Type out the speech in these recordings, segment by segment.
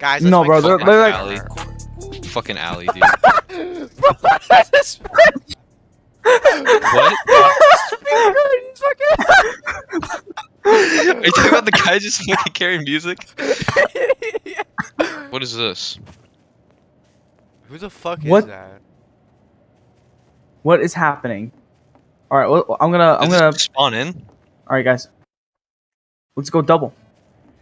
Guys, that's no, bro, they're like alley. Fucking alley, dude. Bro, that's his friend. What? Are you talking about the guy just fucking carrying music? Yeah. What is this? Who the fuck is that? What is happening? All right, well, I'm gonna spawn in. All right, guys, let's go double.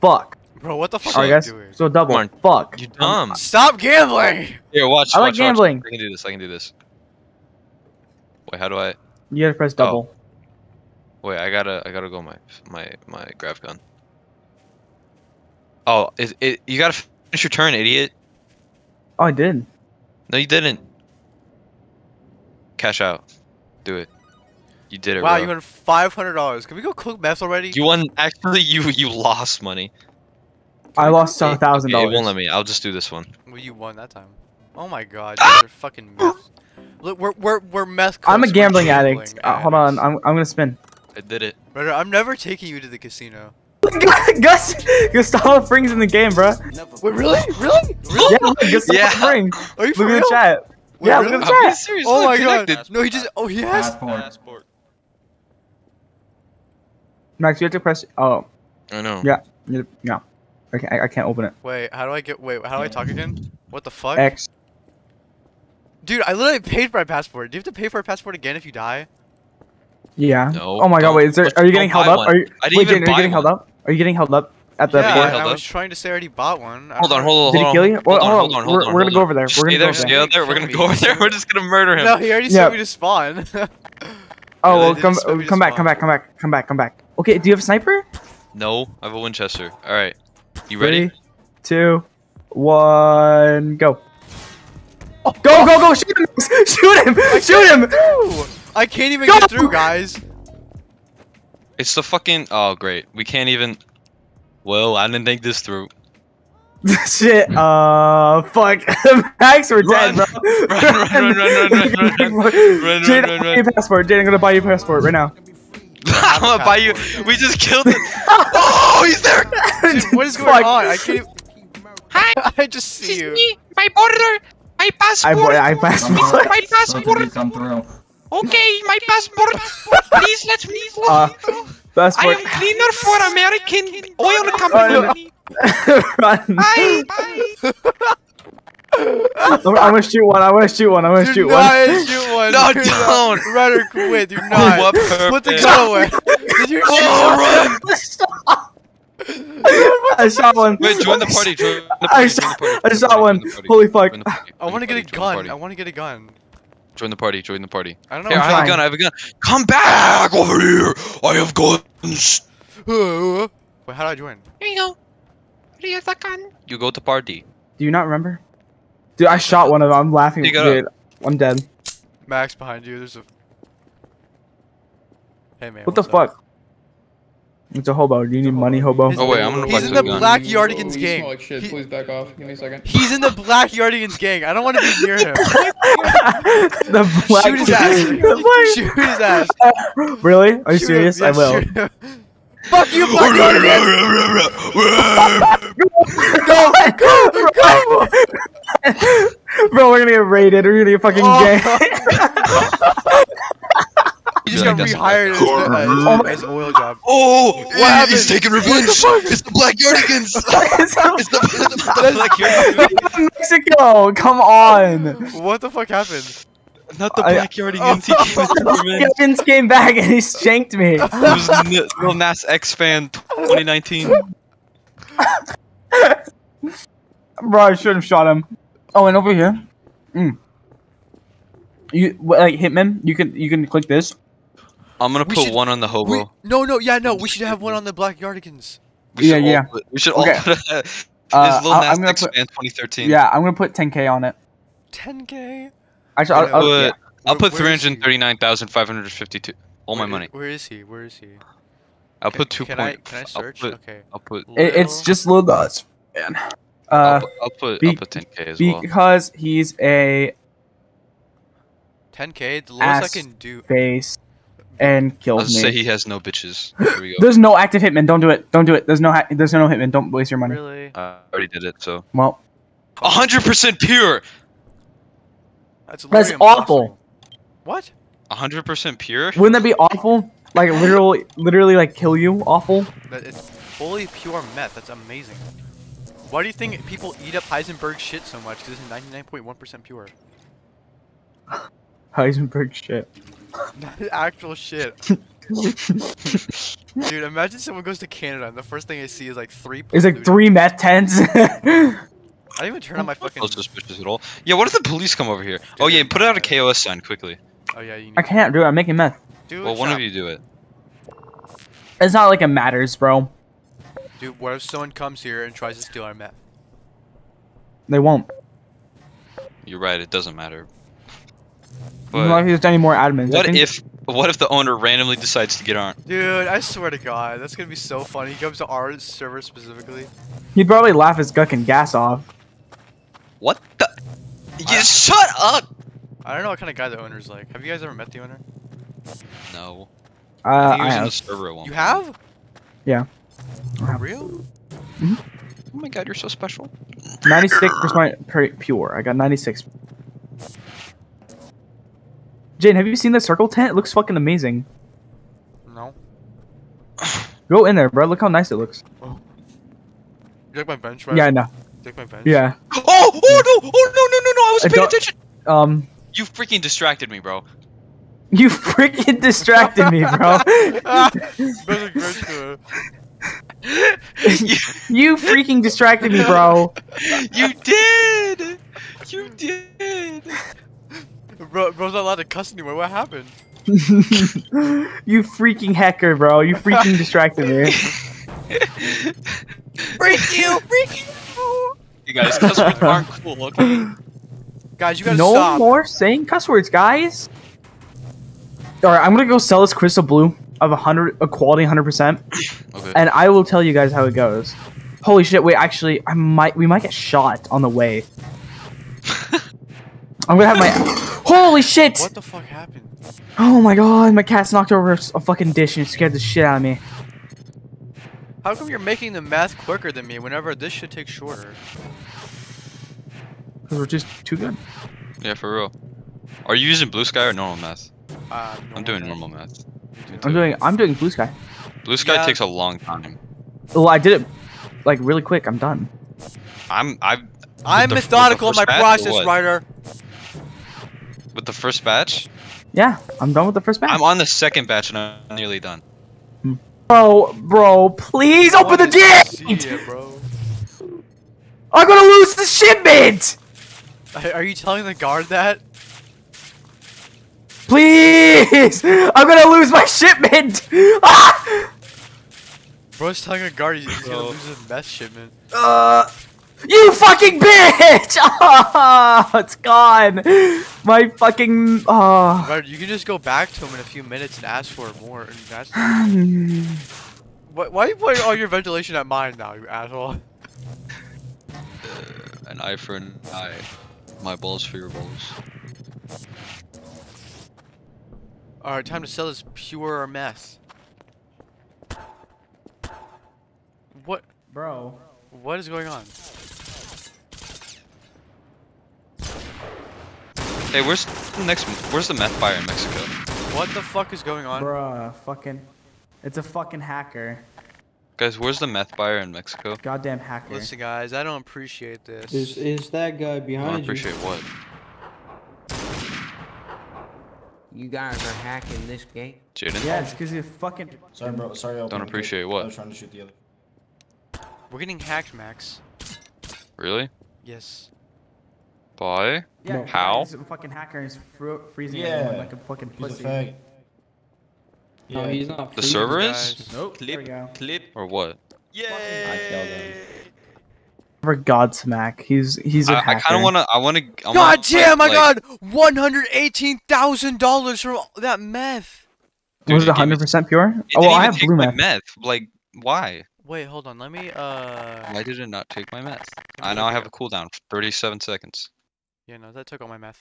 Fuck. Bro, what the fuck are you doing? So double. Warren, fuck. You dumb. Stop gambling. Here, watch. I like gambling. Watch. I can do this. I can do this. Wait, how do I? You gotta press double. Oh. Wait, I gotta go my grav gun. Oh, you gotta finish your turn, idiot. Oh, I did. No, you didn't. Cash out. Do it. You did it. Wow, bro. You won $500. Can we go cook meth already? You won. Actually, you lost money. I lost $1,000. It won't let me. I'll just do this one. Well, you won that time. Oh my god, you're fucking mess. Look, we're meth. I'm a gambling addict. Hold on, I'm gonna spin. I did it. Brother, I'm never taking you to the casino. Gustavo Fring's in the game, bro. Wait, really? Really? Yeah, Gustavo Fring. Are you for real? Look at the chat. Wait, yeah, look at the chat. Seriously, oh my god. No, he just. Oh, he has. Passport. Max, you have to press. Oh. I know. Yeah. Yeah. Okay, I can't open it. Wait, how do I get? Wait, how do I talk again? What the fuck? X. Dude, I literally paid for my passport. Do you have to pay for a passport again if you die? Yeah. No. Oh my god, wait, is there? Are you getting held up? One. Are you? I didn't wait, even Jaden, are you getting held up? Are you getting held up at the? Yeah, I was trying to say I already bought one. Hold on. Did he kill you? Hold on. We're gonna go over there. We're gonna stay go over there. We're gonna go over there. We're just gonna murder him. No, he already said we to spawn. Oh, well, come back. Okay, do you have a sniper? No, I have a Winchester. All right. You ready? 3, 2, 1, go. Oh, go! Shoot him! Shoot him! I can't even get through, guys. It's the fucking. Oh, great. We can't even. Well, I didn't think this through. Shit. Fuck. Max, we're dead, bro. Run. Jaden, I'm gonna buy your passport. Jaden, I'm gonna buy your passport right now. I'm gonna buy you. We just killed him. Oh, he's there. Dude, what is going on? I can't. Hi. I just see you. Me. My border. My passport. My passport. Come through. Okay, my passport. Please let me through. Passport. I am cleaner for American oil company. Run. Hi. I'm gonna shoot one. I shoot one. No, dude, don't. Ryder, quit. Do not. Put the gun away. Did you shoot one? I shot one. Wait, join the party. I shot one. Holy fuck. I want to get a gun. Join the party. I don't know. Here, I have a gun. Come back over here. I have guns. Wait, how do I join? Here you go. Here's a gun. You go to party. Do you not remember? Dude, I shot one of them. I'm laughing. Dude, I'm dead. Max, behind you. There's a. Hey man. What the fuck? It's a hobo. Do you need money, hobo? Oh wait, I'm gonna. He's in the Black Yardigans gang. Like shit. Please back off. Give me a second. He's in the Black Yardigans gang. I don't want to be near him. The Black. Shoot his ass. Really? Are you serious? I will. Fuck you, Black Yardigans. Go! Bro, we're gonna get raided. We're gonna get fucking gay. You just got rehired as oil job. Oh, wow, he's taking revenge. It's the Black Yardigans. it's the Black Yardigans. Mexico, come on. What the fuck happened? Not the Black Yardigans. The Black Yardigans came back and he shanked me. It was Lil Nas X Fan 2019. Bro, I should have shot him. Oh, and over here. You like Hitman? You can click this. I'm gonna put one on the hobo. We should have one on the Black Yardigans. Yeah. We should all put this Lil Nas X Fan 2013. Yeah, I'm gonna put 10K on it. 10K? Actually, I'll put 339,552. All my money. Where is he? I'll put 2 points. Can I search? I'll put. It's just Lil Nas, man. I'll put 10K as well. Because he's a 10K. The lowest I can do. and killed me. Say he has no bitches. Here we go. There's no active hitman. Don't do it. Don't do it. There's no hitman. Don't waste your money. Really? I already did it. So. Well. 100% pure. That's awful. What? 100% pure? Wouldn't that be awful? Like literally, like kill you. Awful. That it's fully pure meth. That's amazing. Why do you think people eat up Heisenberg shit so much? Because it's 99.1% pure. Heisenberg shit. Actual shit. Dude, imagine someone goes to Canada and the first thing I see is like three. It's like three meth tents. I didn't even turn on my fucking. Suspicious at all. Yeah, what if the police come over here? Dude, oh yeah, put out a KOS sign quickly. Oh yeah, you need I can't do it. I'm making meth. Dude, well, one of you do it. It's not like it matters, bro. Dude, what if someone comes here and tries to steal our meth? They won't. You're right. It doesn't matter. But like there's any more admins. What if the owner randomly decides to get on? Dude, I swear to God, that's gonna be so funny. He comes to our server specifically. He'd probably laugh his guckin' gas off. What the? You shut up! I don't know what kind of guy the owner's like. Have you guys ever met the owner? No. I have. On the server at one you point. Have? Yeah. For real? Mm-hmm. Oh my God, you're so special. 96% pure. I got 96. Jane, have you seen the circle tent? It looks fucking amazing. No. Go in there, bro. Look how nice it looks. Oh. You like my bench, right? Yeah, I know. You like my bench? Yeah. Oh! Oh no! Oh no! I wasn't paying attention! You freaking distracted me, bro. You freaking distracted me, bro. You freaking distracted me, bro. You did! You did! Bro's not allowed to cuss anymore. What happened? You freaking hacker, bro. You freaking distracted me. Freak you! Freak you! You guys, cuss words aren't cool, okay? Guys, you gotta stop. No more saying cuss words, guys. Alright, I'm gonna go sell this crystal blue of 100, a quality 100%. Okay. And I will tell you guys how it goes. Holy shit, wait, actually, we might get shot on the way. I'm gonna have my- Holy shit! What the fuck happened? Oh my God, my cat's knocked over a fucking dish and it scared the shit out of me. How come you're making the math quicker than me whenever this should take shorter? Cause we're just too good. Yeah, for real. Are you using blue sky or normal math? I'm doing normal math. I'm doing blue sky. Blue sky takes a long time. Well, I did it like really quick. I'm done. I'm methodical in my process, Ryder. With the first batch? Yeah, I'm done with the first batch. I'm on the second batch and I'm nearly done. Bro, please open the gate! I'm gonna lose the shipment! Are you telling the guard that? Please! I'm gonna lose my shipment! Ah! Bro's telling a guard he's gonna lose his meth shipment. You fucking bitch! Oh, it's gone! My fucking... Oh. Ryder, you can just go back to him in a few minutes and ask for more. Why are you putting all your ventilation at mine now, you asshole? An eye for an eye. My balls for your balls. Alright, time to sell this pure mess. What? Bro. What is going on? Hey, where's the meth buyer in Mexico? What the fuck is going on? Bruh, fucking... It's a fucking hacker. Guys, where's the meth buyer in Mexico? Goddamn hacker. Listen guys, I don't appreciate this. Is that guy behind you? I don't appreciate what? You guys are hacking this game? Jaiden? Yeah, it's because you fucking... Sorry bro, sorry. Don't appreciate what? I was trying to shoot the other. We're getting hacked, Max. Really? Yes. Why? Yeah, how? He's a fucking hacker and he's freezing everyone like a fucking pussy. Yeah, he's not the server guys. Is? Nope. Clip. Or what? Yeah. I killed him. For Godsmack, he's a hacker. I kind of wanna. God damn! I got $118,000 from that meth. Dude, was it 100% pure? Oh, well, I have blue meth. Like, why? Wait, hold on. Let me. Why did it not take my meth? I know I have a cooldown for 37 seconds. Yeah, no, that took all my math.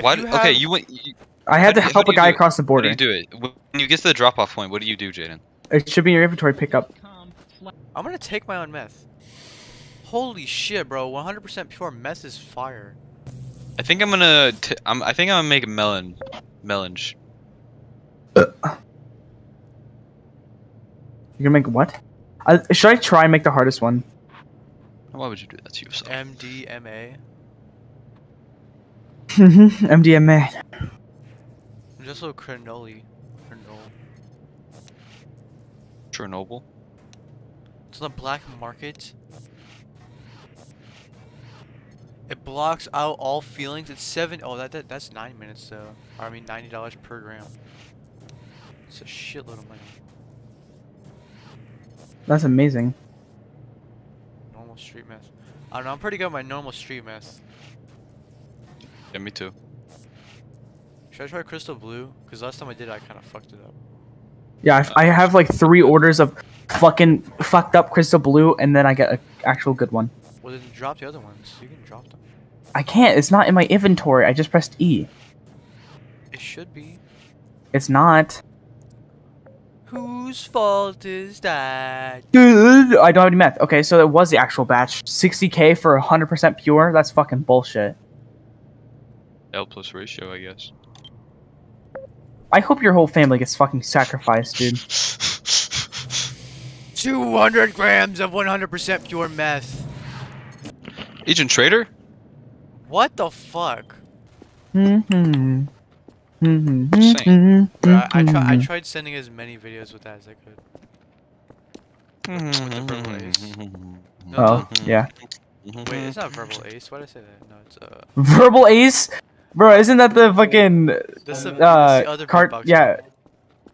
What? You have... Okay, you went. You... I had to help a guy across the border. What do you do? When you get to the drop-off point, what do you do, Jaiden? It should be your inventory pickup. I'm gonna take my own meth. Holy shit, bro! 100% pure meth is fire. I think I'm gonna. I think I'm gonna make a melange. You're gonna make what? Should I try and make the hardest one? Why would you do that to yourself? MDMA. MDMA. Just a little crinoli. Chernobyl. It's on the black market. It blocks out all feelings. It's that's 9 minutes though. I mean $90 per gram. It's a shitload of money. That's amazing. Normal street meth. I don't know, I'm pretty good at my normal street meth. Yeah, me too. Should I try crystal blue? Because last time I did it, I kind of fucked it up. Yeah, I have like 3 orders of fucking fucked up crystal blue, and then I get an actual good one. Well, then drop the other ones. You can drop them. I can't. It's not in my inventory. I just pressed E. It should be. It's not. Whose fault is that? Dude, I don't have any meth. Okay, so that was the actual batch. 60K for 100% pure? That's fucking bullshit. L plus ratio, I guess. I hope your whole family gets fucking sacrificed, dude. 200 grams of 100% pure meth. Agent Trader? What the fuck? I tried sending as many videos with that as I could. With the verbal ace. No, oh, yeah. Wait, it's not verbal ace. Why did I say that? No, it's verbal ace? Bro, isn't that the fucking that's the other beatbox? Yeah, guy.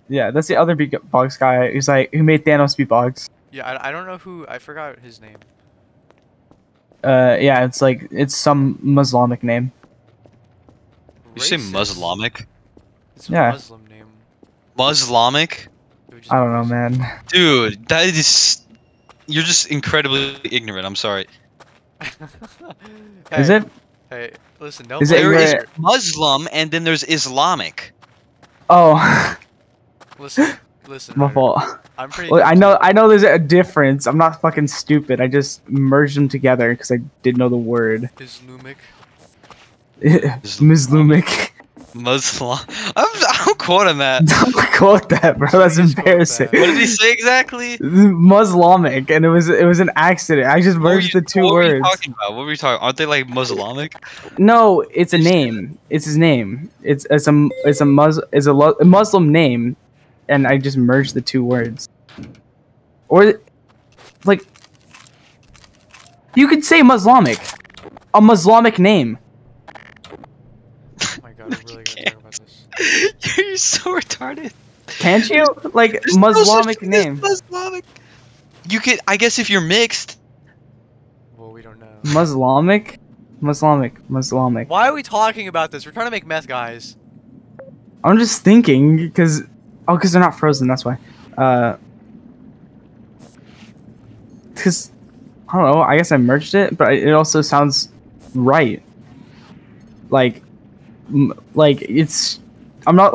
Yeah, that's the other beatbox guy who's like who made Thanos beatbox. Yeah, I don't know who. I forgot his name. Yeah, it's like it's some Muslimic name. Racist. You say Muslimic? It's a Muslim name. Muslimic? I don't know, man. Dude, that is you're just incredibly ignorant. I'm sorry. Hey. Is it? Hey, listen, no. There is Muslim, and then there's Islamic. Oh. Listen. My fault. I'm pretty. Well, I know. There's a difference. I'm not fucking stupid. I just merged them together because I didn't know the word. Islamic. Islamic. Muslim. I'm quoting that. Don't quote that, bro. That's embarrassing. That. What did he say exactly? Muslimic, and it was an accident. I just merged the two words. What were you talking about? What were you talking? Aren't they like Muslimic? No, it's a name. It's his name. It's a Muslim name, and I just merged the two words. Or, like, you could say Muslimic, a Muslimic name. You're so retarded. Can't you? Like, Muslimic name. Muslimic. You could, I guess, if you're mixed. Well, we don't know. Muslimic. Why are we talking about this? We're trying to make meth, guys. I'm just thinking, because. Oh, because they're not frozen, that's why. Because. I don't know, I guess I merged it, but it also sounds right. Like, it's. I'm not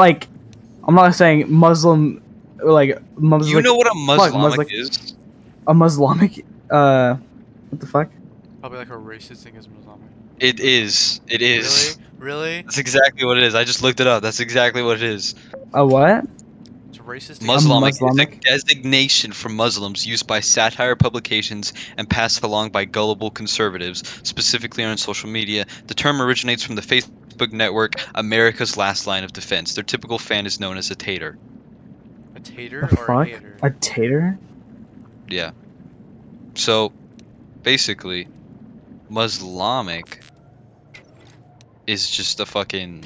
saying Muslim, like Muslim. You know what a Muslimic is? A Muslimic? What the fuck? Probably like a racist thing is Muslimic. It is. It is. Really? That's exactly what it is. I just looked it up. That's exactly what it is. A what? It's a racist thing. Muslimic is a designation for Muslims used by satire publications and passed along by gullible conservatives, specifically on social media. The term originates from the Facebook network, America's last line of defense. Their typical fan is known as a tater. A tater or a hater? A tater? Yeah. So, basically, Muslimic is just a fucking,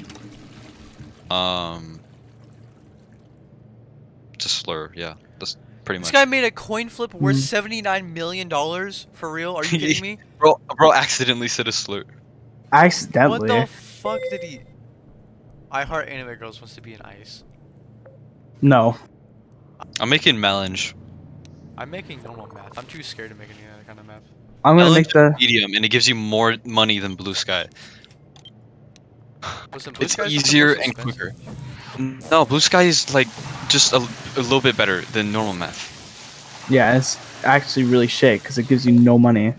it's a slur, yeah. That's pretty much. This guy made a coin flip worth $79 million? For real? Are you kidding me? Bro accidentally said a slur. Accidentally? What the fuck did he? I heart anime girls wants to be in ice. No. I'm making melange. I'm making normal map. I'm too scared to make any other kind of map. I'm gonna make the medium, and it gives you more money than blue sky. It's easier and quicker. No, blue sky is like just a little bit better than normal meth. Yeah, it's actually really shit because it gives you no money.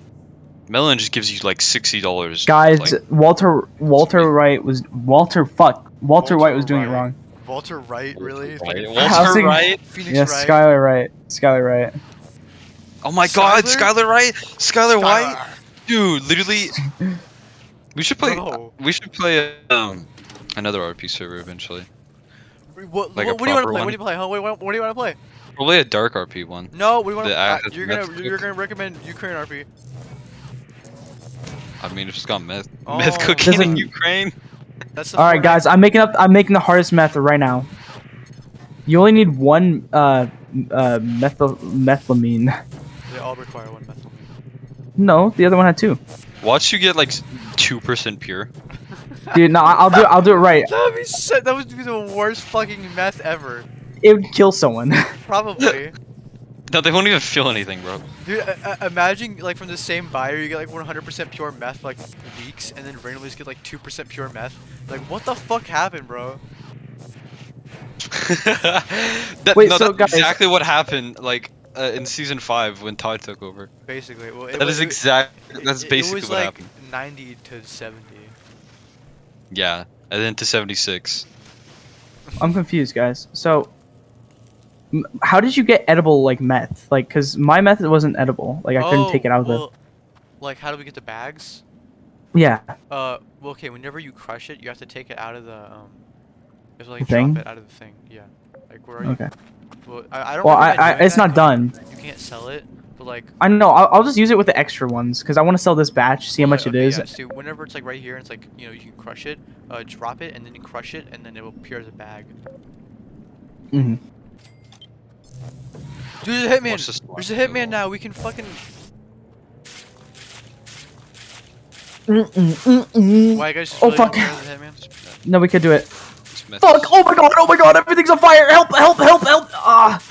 Melon just gives you like $60. Guys, like, Walter White was doing it wrong. Walter White, really? Walter White? Phoenix Wright? Skylar Wright. Skylar Wright. Oh my god, Skylar Wright? Skylar White? Dude, literally. We should play. No. We should play another RP server eventually. What do you want to play? What do you play? Huh? What do you want to play? Probably a dark RP one. No, we want to. You're gonna recommend Ukraine RP. I mean, if it's got meth, meth cooking in Ukraine. That's all right, guys. I'm making the hardest meth right now. You only need one methylamine. They all require one methylamine. No, the other one had two. Watch you get like 2% pure. Dude, no, I'll do it right. That would be the worst fucking meth ever. It would kill someone. Probably. No, they won't even feel anything, bro. Dude, imagine like from the same buyer you get like 100% pure meth for like weeks, and then randomly just get like 2% pure meth. Like, what the fuck happened, bro? That's exactly what happened. Like. In season 5 when Todd took over. Basically, well, that's basically what happened. It was like 90 to 70. Yeah, and then to 76. I'm confused, guys. So, how did you get edible like meth? Like, cause my meth wasn't edible. Like, I couldn't take it out of the. Like, how do we get the bags? Yeah. Well, okay. Whenever you crush it, you have to take it out of the. You have to, like, drop it out of the thing. Yeah. Like, where are you? Okay. Well, it's not done. You can't sell it, but like I know. I'll just use it with the extra ones because I want to sell this batch. See how much it is. Yeah, so whenever it's like right here, it's like you know you can crush it, drop it, and then you crush it, and then it will appear as a bag. Mhm. Dude, there's a hitman. There's a hitman now. We can fucking. Why guys? Oh really fuck! No, we could do it. Fuck! Oh my god, everything's on fire! Help, help, help, help! Ah!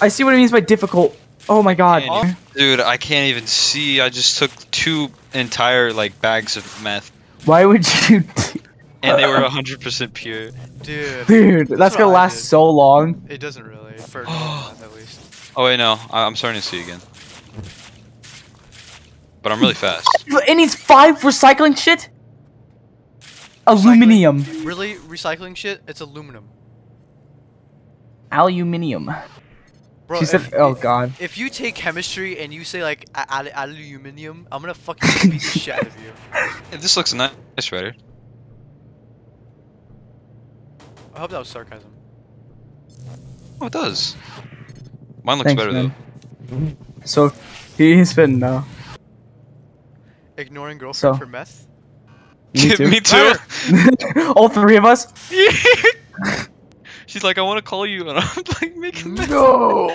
I see what it means by difficult. Oh my god. Dude, I can't even see. I just took 2 entire, like, bags of meth. Why would you And they were 100% pure. Dude, that's gonna last so long. It doesn't really. For month, at least. Oh wait, no. I'm starting to see again. But I'm really fast. And he's 5 recycling shit? Aluminum. Really? Recycling shit? It's aluminum. Aluminium. Bro, oh god. If you take chemistry and you say like aluminium, I'm gonna fucking beat the shit out of you. Hey, this looks nice, Ryder. I hope that was sarcasm. Oh, it does. Mine looks better though. So, he's been now. Ignoring girlfriend for meth? Me too. All 3 of us? Yeah. She's like, I want to call you, and I'm like, making meth. No!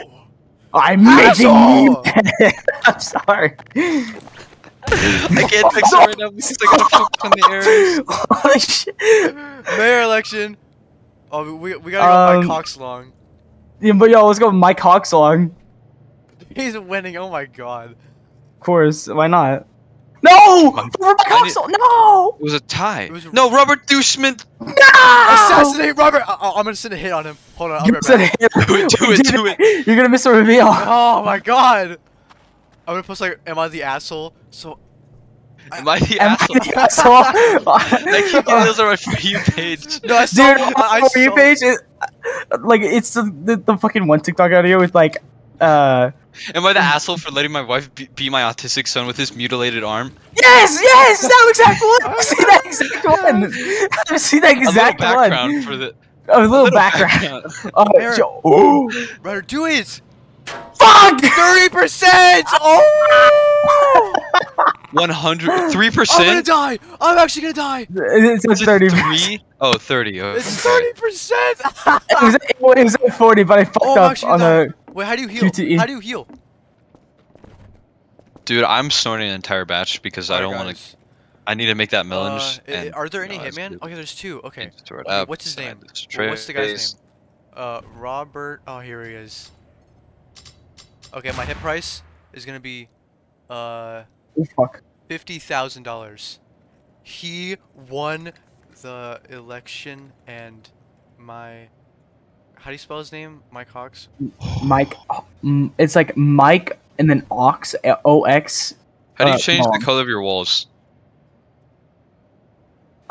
I'm making meth. I'm sorry. I can't text her right now because I got fucked on the air. Holy shit. Mayor election. Oh, we gotta go Mike Hawks long. Yeah, but yo, let's go Mike Hawks long. He's winning, oh my god. Of course, why not? No! No! It was a tie. No, Robert Duschman! No! Assassinate Robert! I'm gonna send a hit on him. Hold on, I'll be right back. Do it. You're gonna miss a reveal. Oh my god. I'm gonna post like, am I the asshole? So... Am I the asshole? Like, you can those are my For You page. No, I saw my For You page. Like, it's the fucking one TikTok audio with like, Am I the asshole for letting my wife be my autistic son with his mutilated arm? Yes, yes, that exact one. I've seen that exact one. I've seen that exact one. A little background. Ryder, do it. Fuck. 30%. Oh. 103%. I'm gonna die. I'm actually gonna die. It's 30%. Oh, 30. Oh, it's 30%. It was 40, but I fucked up on a. Wait, how do you heal? QTE. How do you heal? Dude, I'm snorting an entire batch because I don't want to. I need to make that melon. Are there any hitman? Okay, there's 2. Okay. What's his name? What's the guy's name? Robert. Oh, here he is. Okay, my hit price is gonna be $50,000. He won the election, and my... How do you spell his name? Mike Hawks? Mike... It's like Mike and then Ox. O-X. How do you change the color of your walls?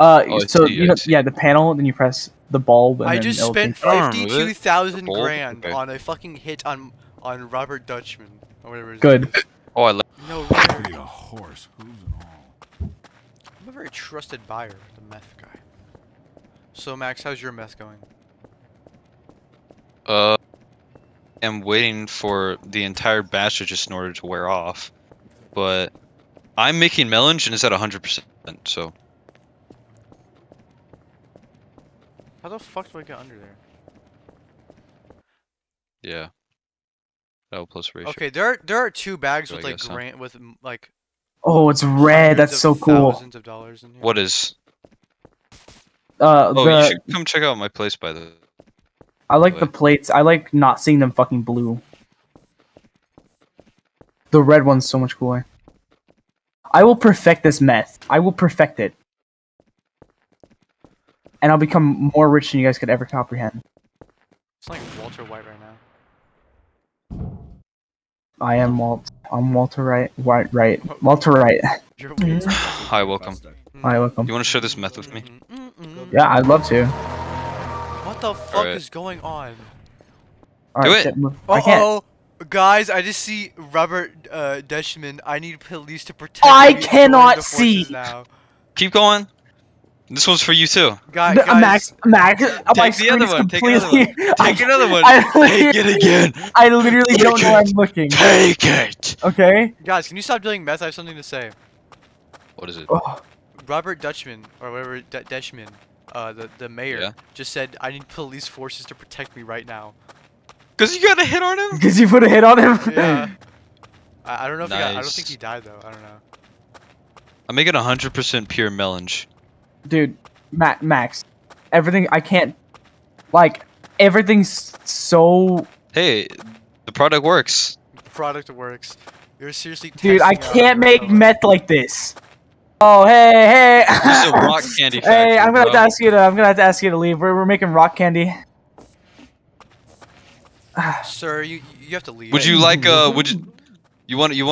So, you know, yeah, the panel, then you press the bulb. And I just spent 52,000 grand on a fucking hit on Robert Dutchman. Or whatever it is. Good. Oh, I love no, a horse. I'm a very trusted buyer, the meth guy. So, Max, how's your meth going? I'm waiting for the entire batch to just in order to wear off. But I'm making melange and it's at 100%, so. How the fuck do I get under there? Yeah. Oh, plus ratio. Okay, there are two bags with like grant with like. Oh, it's red. That's so cool. Thousands of dollars in here. What is? Oh, you should come check out my place by the. I like the plates. I like not seeing them fucking blue. The red one's so much cooler. I will perfect this meth. I will perfect it. And I'll become more rich than you guys could ever comprehend. It's like Walter White right now. I am Walt. I'm Walter White. Walter White. Hi, welcome. Hi, welcome. You want to share this meth with me? Yeah, I'd love to. What the fuck is going on? Do it! Uh-oh! Guys, I just see Robert Dutchman. I need police to protect me. I cannot see! Keep going. This one's for you too. Guys, Max, take the other one. Take another one. Take another one. Take it again. I literally don't know I'm looking. Take it. Okay. Guys, can you stop doing meth? I have something to say. What is it? Oh. Robert Dutchman, or whatever Dutchman, the mayor, just said, "I need police forces to protect me right now." Cause you got a hit on him. Cause you put a hit on him. Yeah. I don't know if he got, I don't think he died though. I don't know. I'm making 100% pure melange. Dude, Max, everything, I can't, like, everything's so... Hey, the product works. The product works. You're seriously testing out. Dude, I can't make meth like this. Oh, hey, hey. This is a rock candy factory, hey, I'm gonna have to ask you to, I'm gonna have to ask you to leave. We're making rock candy. Sir, you have to leave. Would you like, would you... You want some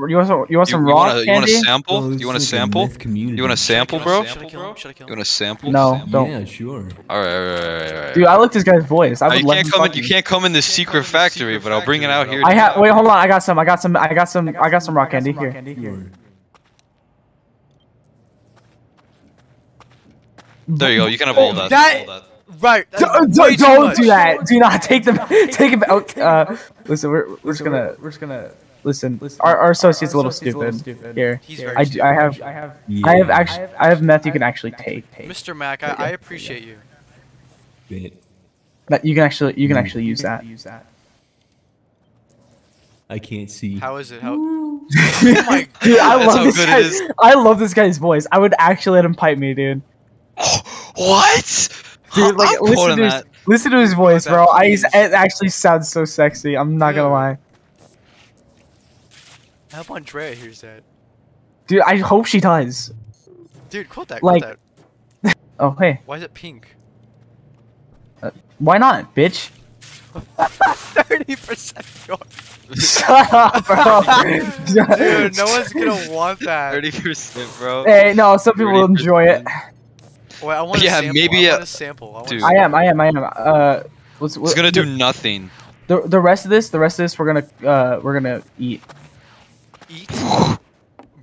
rock candy? You want a sample? Oh, you want a sample? You want a sample, bro? You want a sample? No, don't. Yeah, sure. All right. Dude, I like this guy's voice. I would love to fucking... You can't come in this secret factory, but I'll bring it out here. Wait, hold on. I got some rock candy here. There you go. You can have all that. Right. Don't do that. Do not take them. Take them out. Listen, we're just gonna listen. Our associate's a little stupid. Here, I have meth you can actually take. Mr. Mac, I appreciate you. That you can actually use that. I can't see. How is it? How? Oh my God. Dude, I love this guy. I love this guy's voice. I would actually let him pipe me, dude. What? Dude, like, listen to his voice, bro. It actually sounds so sexy. I'm not gonna lie. I hope Andrea hears that. Dude, I hope she does. Dude, quote that. Oh, hey. Why is it pink? Why not, bitch? 30% off. Shut up, bro. Dude, no one's gonna want that. 30%, bro. Hey, no, some people will enjoy it. Wait, I want a sample. Dude. I am. It's gonna do nothing. The rest of this, we're gonna eat. Eat?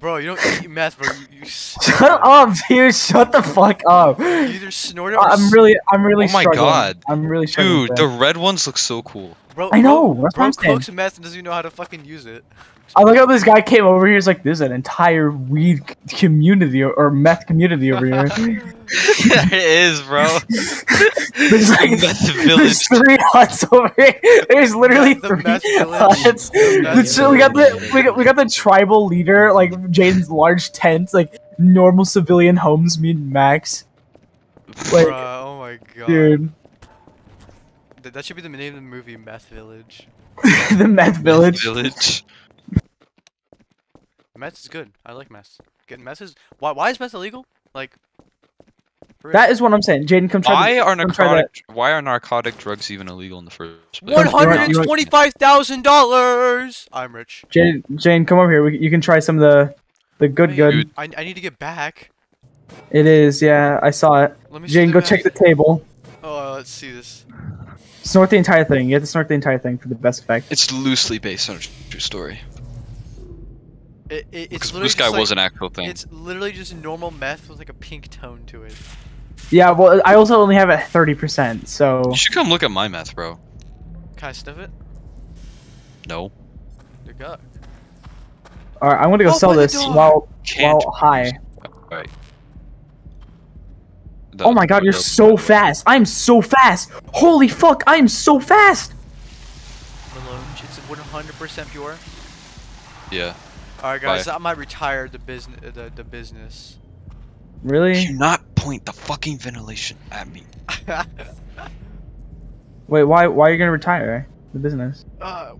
Bro, you don't eat meth, bro. You shut up, dude. Shut the fuck up. You either snort it or I'm really. Oh my God. I'm really struggling. Dude, the red ones look so cool. Bro, I know. That's what I'm saying. Bro cooks meth and doesn't even know how to fucking use it. I look how this guy came over here. He's like, "There's an entire weed community or meth community over here." It is, bro. There's like meth village. There's 3 huts over here. There's literally 3 huts. We got the tribal leader, like Jaiden's large tents, like normal civilian homes. Me and Max. Like, bro, oh my God, dude. That should be the name of the movie, Meth Village. The Meth Village. Meth is good. I like meth. getting messes. Why is meth illegal? Like, that is what I'm saying. Jaiden, come try that. Why are narcotic drugs even illegal in the first place? $125,000! I'm rich. Jaiden, come over here. You can try some of the good. I need to get back. It is, yeah. I saw it. Jaiden, go check the table. Oh, let's see this. Snort the entire thing. You have to snort the entire thing for the best effect. It's loosely based on a true story. Because this guy was an actual thing. It's literally just normal meth with like a pink tone to it. Yeah, well, I also only have it at 30%, so... You should come look at my meth, bro. Can I sniff it? No. Good God. Alright, I'm gonna go sell this while high. Alright. Oh my god, you're so fast! I'm so fast! Holy fuck, I'm so fast! Malone, it's 100% pure? Yeah. Alright guys, I might retire the business. Really? Do not point the fucking ventilation at me. Wait, why are you gonna retire the business?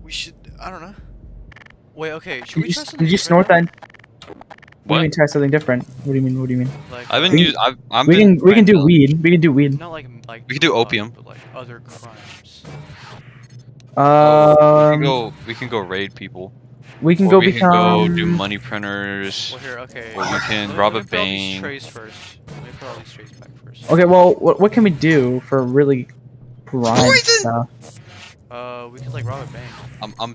We should, I don't know. Wait, okay, should we try something different? Did you snort that? What? We can try something different. What do you mean, Like, we can do weed. Not like we can do opium. But like other crimes. We can go raid people. We can go do money printers. Well, here, okay. Or we can rob a bank. Let me put all these trays back first. Okay, well, what can we do for really prime stuff? We can like rob a bank.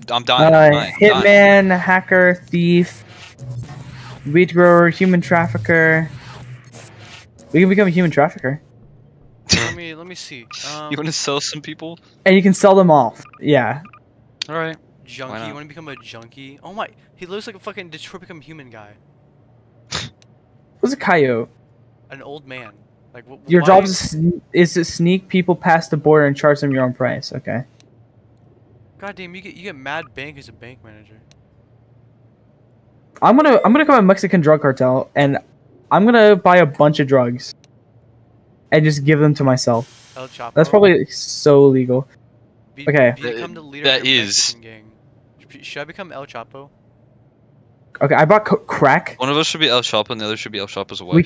I'm dying. Hitman, hacker, thief, weed grower, human trafficker. We can become a human trafficker. Let me see. You want to sell some people? And you can sell them all. Yeah. All right. Junkie, you want to become a junkie? Oh my, he looks like a fucking Detroit Become Human guy. What's a coyote? An old man. Like what? Your job is to sneak people past the border and charge them your own price. Okay. Goddamn, you get mad bank as a bank manager. I'm gonna come a Mexican drug cartel and I'm gonna buy a bunch of drugs and just give them to myself. El Chapo. That's probably so illegal. Okay. Become the leader of your Mexican gang. Should I become El Chapo? Okay, I bought crack. One of us should be El Chapo and the other should be El Chapo's wife. We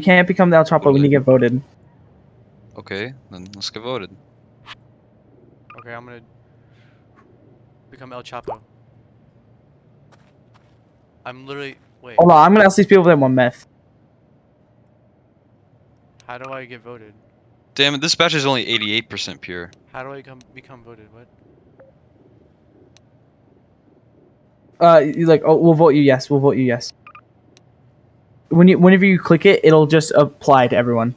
can't become the El Chapo. We need to get voted. Okay, then let's get voted. Okay, I'm gonna become El Chapo. I'm literally... Wait. Hold on, I'm gonna ask these people that want meth. How do I get voted? Damn it, this batch is only 88% pure. How do I become voted? What? We'll vote you yes. We'll vote you yes. Whenever you click it, it'll just apply to everyone.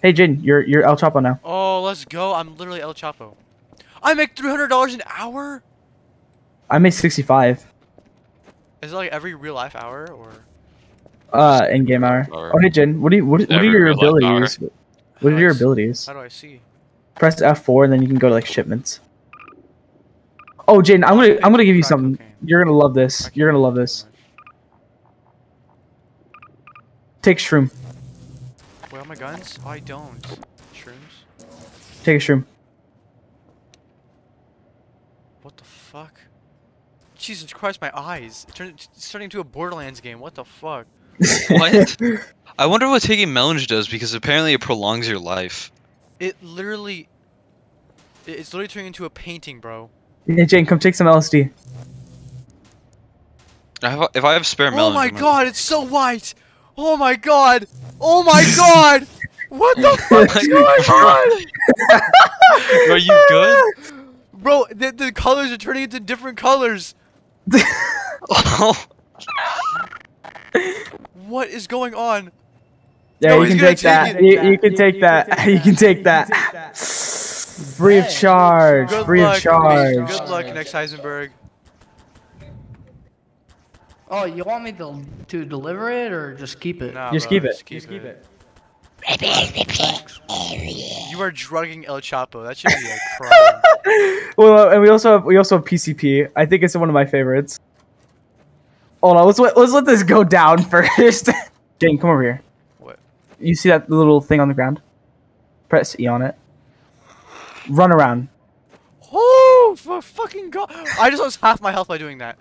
Hey, Jaiden, you're El Chapo now. Oh, let's go! I'm literally El Chapo. I make $300 an hour. I make 65. Is it like every real life hour or? In game hour. Oh, hey, Jaiden, what are your abilities? What are your abilities? How do I see? Press F4 and then you can go to like shipments. Oh, Jaiden, I'm gonna give you something. Okay. You're gonna love this. You're gonna love this. Take a shroom. Wait, all my guns? I don't. Shrooms? Take a shroom. What the fuck? Jesus Christ, my eyes. It's turning into a Borderlands game. What the fuck? What? I wonder what taking melange does, because apparently it prolongs your life. It's literally turning into a painting, bro. Yeah, Jaiden, come take some LSD. If I have spare melange... Oh my god, it's so white! Oh my god! Oh my god! What the fuck is going on? Are you good? Bro, the colors are turning into different colors! Oh. What is going on? Yeah, no, you can take that. Free of charge. Good luck, next Heisenberg. Oh, you want me to deliver it or just keep it? Nah, just keep it. You are drugging El Chapo. That should be a crime. Well, and we also have PCP. I think it's one of my favorites. Hold on, let's let this go down first. Jaiden, come over here. What? You see that little thing on the ground? Press E on it. Run around. Oh, for fucking god! I just lost half my health by doing that.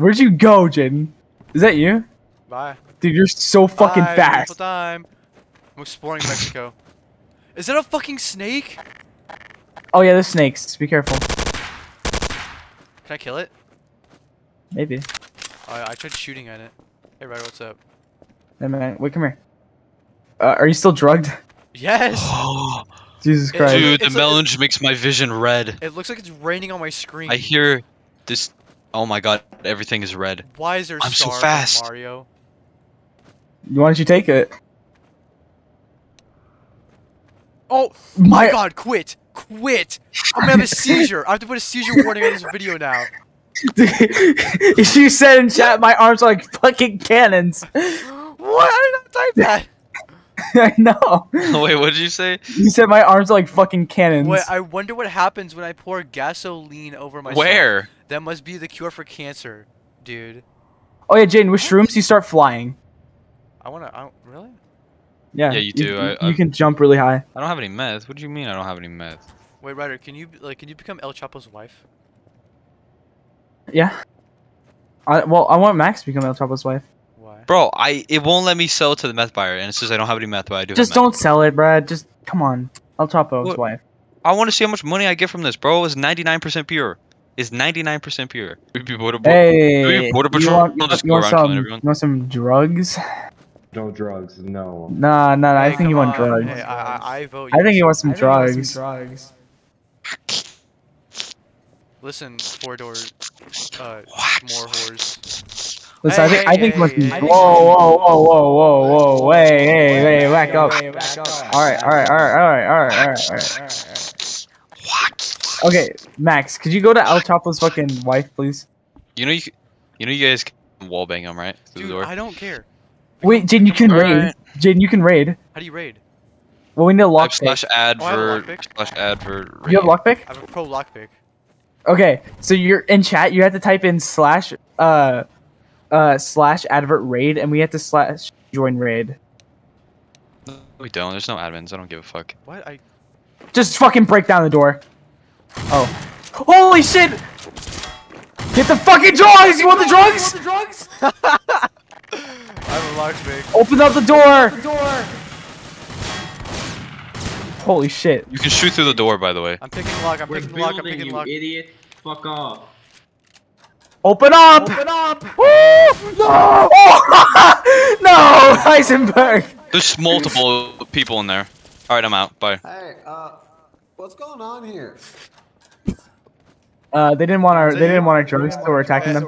Where'd you go, Jaiden? Is that you? Bye. Dude, you're so fucking fast. Time. I'm exploring Mexico. Is that a fucking snake? Oh yeah, there's snakes. Be careful. Can I kill it? Maybe. Oh, yeah, I tried shooting at it. Hey, Ryder, what's up? Hey, man. Wait, come here. Are you still drugged? Yes! Jesus Christ. Dude, the melon like, makes my vision red. It looks like it's raining on my screen. I hear this... Oh my god, everything is red. Why is there I'm so fast, Mario? Why don't you take it? Oh my god, quit! Quit! I'm gonna have a seizure! I have to put a seizure warning on this video now. You said in chat, my arms are like fucking cannons. What? I did not type that. I know. Wait, what did you say? You said my arms are like fucking cannons. Wait, I wonder what happens when I pour gasoline over myself. Where? That must be the cure for cancer, dude. Oh yeah, Jaiden, with shrooms you start flying. I wanna, really? Yeah, you do. You can jump really high. I don't have any meth. What do you mean I don't have any meth? Wait, Ryder, can you become El Chapo's wife? Yeah. Well, I want Max to become El Chapo's wife. Why? Bro, it won't let me sell it to the meth buyer, and it says I don't have any meth, but I do. Just don't sell it, Brad. Just come on, El Chapo's wife. I want to see how much money I get from this, bro. It's 99% pure. Is 99% pure. Hey, you want some drugs? No drugs, no. Nah, hey, I think you want drugs. Hey, I vote yes. I think you want some drugs. Listen, four doors, more whores. Listen, I think. Whoa, hey, back up. All right. Okay, Max, could you go to El Chapo's fucking wife, please? You guys can wallbang him, right? Through the door. I don't care. Wait, Jaiden, you can raid. Right. Jaiden, you can raid. How do you raid? Well, we need a lockpick. /advert. You have a lockpick? I have a pro lockpick. Okay, so you're in chat. You have to type in /advert raid, and we have to /join raid. No, we don't. There's no admins. I don't give a fuck. What? Just fucking break down the door. Oh. Holy shit! Get the fucking drugs! You want the drugs? You want the drugs? I have a large bag. Open up the door! Holy shit. You can shoot through the door, by the way. I'm picking lock, I'm picking lock. You idiot. Fuck off. Open up! Open up! Woo! No! Oh! No! Heisenberg! There's multiple people in there. Alright, I'm out. Bye. Hey, what's going on here? They didn't want our drugs, so we're attacking them.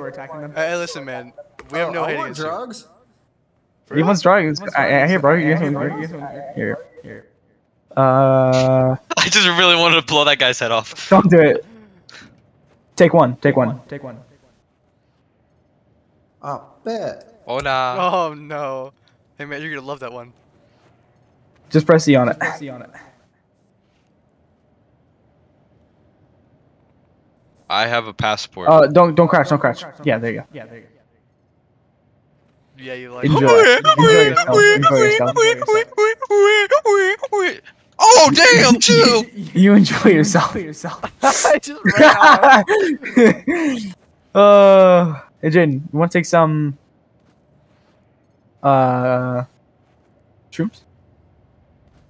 Hey, listen, man, we have no hitting drugs. He wants drugs. Here, bro, you here. I just really wanted to blow that guy's head off. Don't do it. Take one. Oh, bet. Oh nah. Oh no. Hey man, you're gonna love that one. Just press E on it. I have a passport. Oh, don't crash, don't crash. Yeah, there you go. Yeah, you like. Enjoy yourself. Oh damn, chill. You enjoy yourself. I just ran out. Hey, Jaiden, you want to take some shrooms?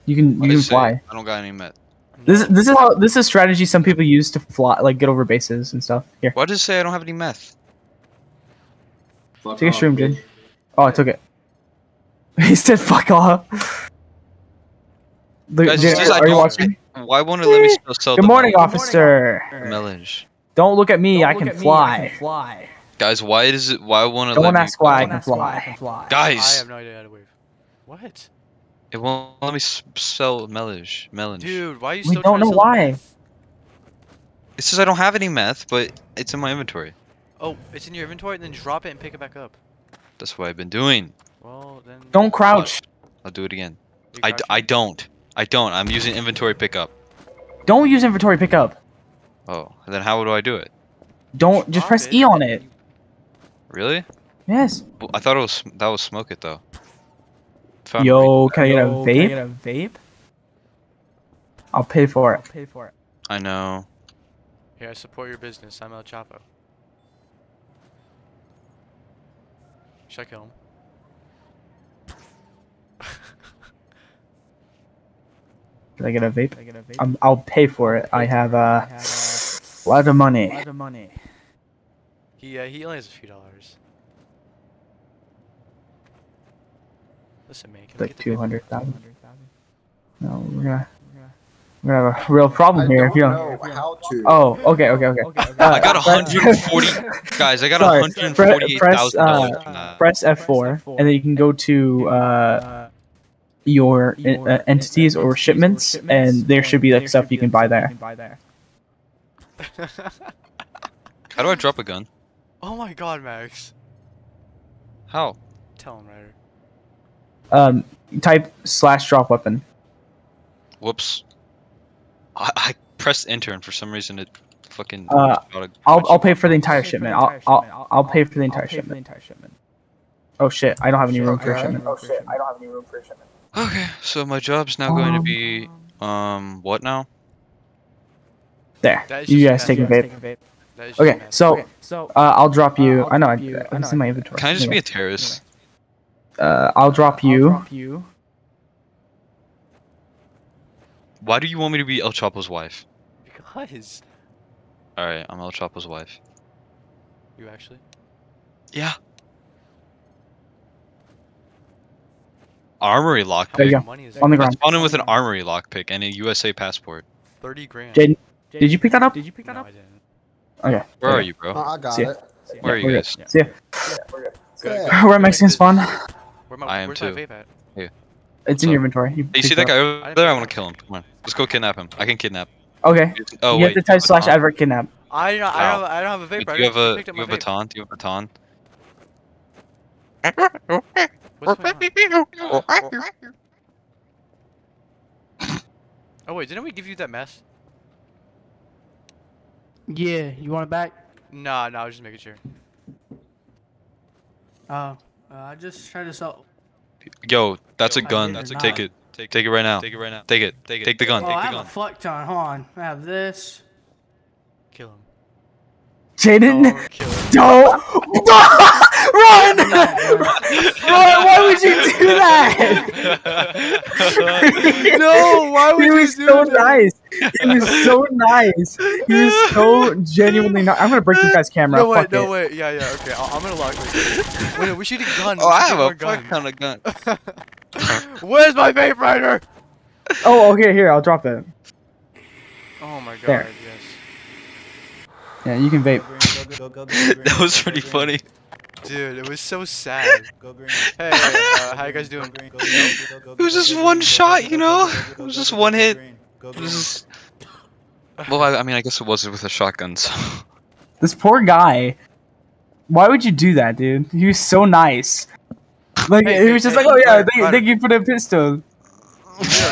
You can fly. I don't got any meth. This is strategy some people use to fly, like get over bases and stuff. Here. Why'd you say I don't have any meth? Fuck Take off, a shroom, dude. Oh, I took it. He said, "Fuck off." Guys, are you watching? Why won't it let me still sell? Good morning, officer. Don't look at me. I can fly. Guys, why is it? Why won't it? Don't let ask me why I can fly. Guys, I have no idea how to wave. What? It won't let me sell melons. Dude, why are you still trying to sell meth? It says I don't have any meth, but it's in my inventory. Oh, it's in your inventory? Then drop it and pick it back up. That's what I've been doing. Well, then... Don't crouch! I'll do it again. I don't. I'm using inventory pickup. Don't use inventory pickup. Oh, then how do I do it? Don't... Just press E on it. Really? Yes. Well, I thought it was... That was smoke it, though. Yo, can I get a vape? I'll pay for it. I know. Here, I support your business. I'm El Chapo. Should I kill him? Can I get a vape? I'll pay for it. I have a lot of money. He only has a few dollars. Listen, man, can like 200,000. No, we're gonna have a real problem here. If you don't know how to. Oh, okay. I got 140 guys. I got 148,000 press F4, and then you can go to your entities or shipments, and there should be like stuff you can buy there. How do I drop a gun? Oh my God, Max. How? Tell him, Ryder. Type / drop weapon. Whoops. I pressed enter and for some reason it fucking. I'll pay for the entire shipment. I'll pay for the entire shipment. Oh shit! I don't have any room for a shipment. Okay, so my job's now going to be what now? There. You guys taking vape. Okay, so I'll drop you. I know. I'm in my inventory. Can I just be a terrorist? I'll drop you. Why do you want me to be El Chapo's wife? Because. Alright, I'm El Chapo's wife. You actually? Yeah. Armory lockpick. There you go. On the ground. I spawned in with an armory lockpick and a USA passport. 30 grand. Jaiden, did you pick that up? No, I didn't. Okay. Where are you, bro? I got it. Where are you guys? See ya. Yeah, we're good. Where am I going to spawn? I am too. Yeah. It's in your inventory. You see that guy over there? I want to kill him. Come on. Let's go kidnap him. I can kidnap. Okay. Oh, you have to type / ever kidnap. I don't have a vape. You have a taunt? You have a taunt? Oh, wait. Didn't we give you that mess? Yeah. You want it back? No. I was just making sure. I just tried to sell. Yo, that's a gun. That's a take it right now. Take it. Take the gun. Take the gun. I have a fuck ton. Hold on. I have this. Kill him. Jaiden. Don't. Run! Run! Why would you do that? No! Why would you do that? He was so nice. He was so genuinely nice. I'm gonna break this guy's camera. No way. Yeah. Okay. I'm gonna lock it. Wait, we should get a gun. Oh, I have a fuck ton of gun. Where's my vape rider? Oh, okay. Here, I'll drop it. Oh my God. There. Yes. Yeah, you can vape. Go green. That was pretty funny. Dude, it was so sad. Go green. Hey, how you guys doing? It was just one shot, you know? It was just one hit. Well, I mean, I guess it was with a shotgun, so... This poor guy. Why would you do that, dude? He was so nice. Like, he was just like, oh yeah, thank you for the pistol.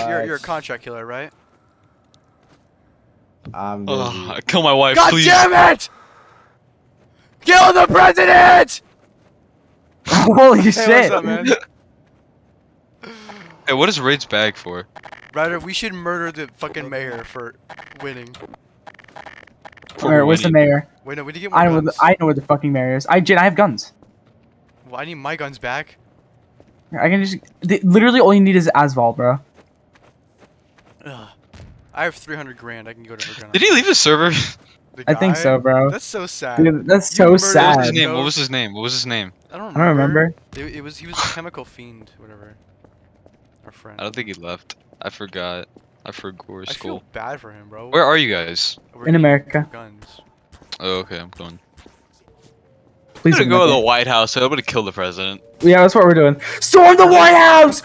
You're a contract killer, right? Kill my wife, please. God damn it! Kill the president! Holy shit! What's up, man? Hey, what is Raid's bag for? Ryder, we should murder the fucking mayor for winning. Alright, where's the mayor? Wait, no, we need to get more guns. I know where the fucking mayor is. I have guns. Well, I need my guns back. I can just... literally all you need is Asval, bro. Ugh. I have 300 grand. I can go to Virginia. Did he leave the server? I think so, bro. That's so sad. Dude, that's so sad. What was his name? I don't remember. He was a chemical fiend, whatever. Our friend. I don't think he left. I forgot. I forgot school. I feel bad for him, bro. Where are you guys? In America. Guns. Oh, okay. I'm going. Please I'm gonna go to the White House. I'm gonna kill the president. Yeah, that's what we're doing. Storm the White House!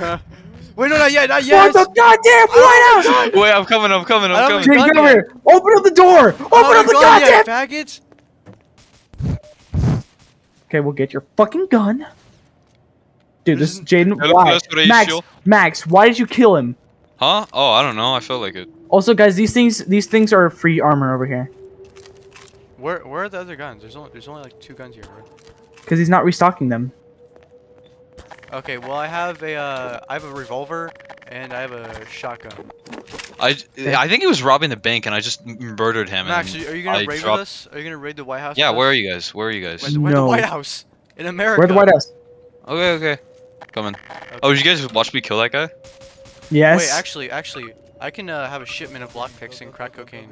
Wait, no, not yet. Storm the goddamn White House! Wait, I'm coming. Jake, get over here. Open up the door! Open up the goddamn package! Okay, we'll get your fucking gun. Dude, this is Jaiden. Why? Max, why did you kill him? Huh? Oh, I don't know. I felt like it. Also, guys, these things are free armor over here. Where are the other guns? There's only like 2 guns here, bro. Because he's not restocking them. Okay, well I have a revolver and I have a shotgun. I think he was robbing the bank and I just murdered him. Max, are you gonna raid with us? Are you gonna raid the White House? Yeah, where are you guys? Where are you guys? Where's the White House in America? Where's the White House? Okay. Come in. Okay. Oh, did you guys watch me kill that guy? Yes. Wait, actually, I can have a shipment of lockpicks and crack cocaine.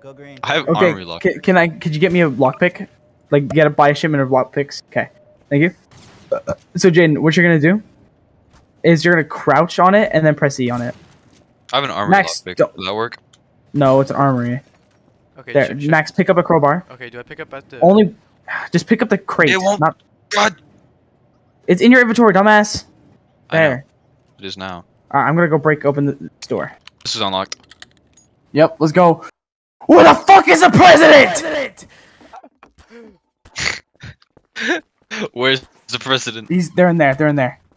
Go green. I have armory lockpicks. Okay, could you get me a lockpick? Like, you gotta buy a shipment of lockpicks. Okay, thank you. So, Jaiden, what you're gonna do is you're gonna crouch on it and then press E on it. I have an armory lockpick. Does that work? No, it's an armory. Okay, there, ship. Max, pick up a crowbar. Okay, do I pick up at the... Only... Just pick up the crate. It won't... Not... God! It's in your inventory, dumbass. There. It is now. Alright, I'm gonna go break open the door. This is unlocked. Yep, let's go. Where the fuck is the president? Where's the president? They're in there.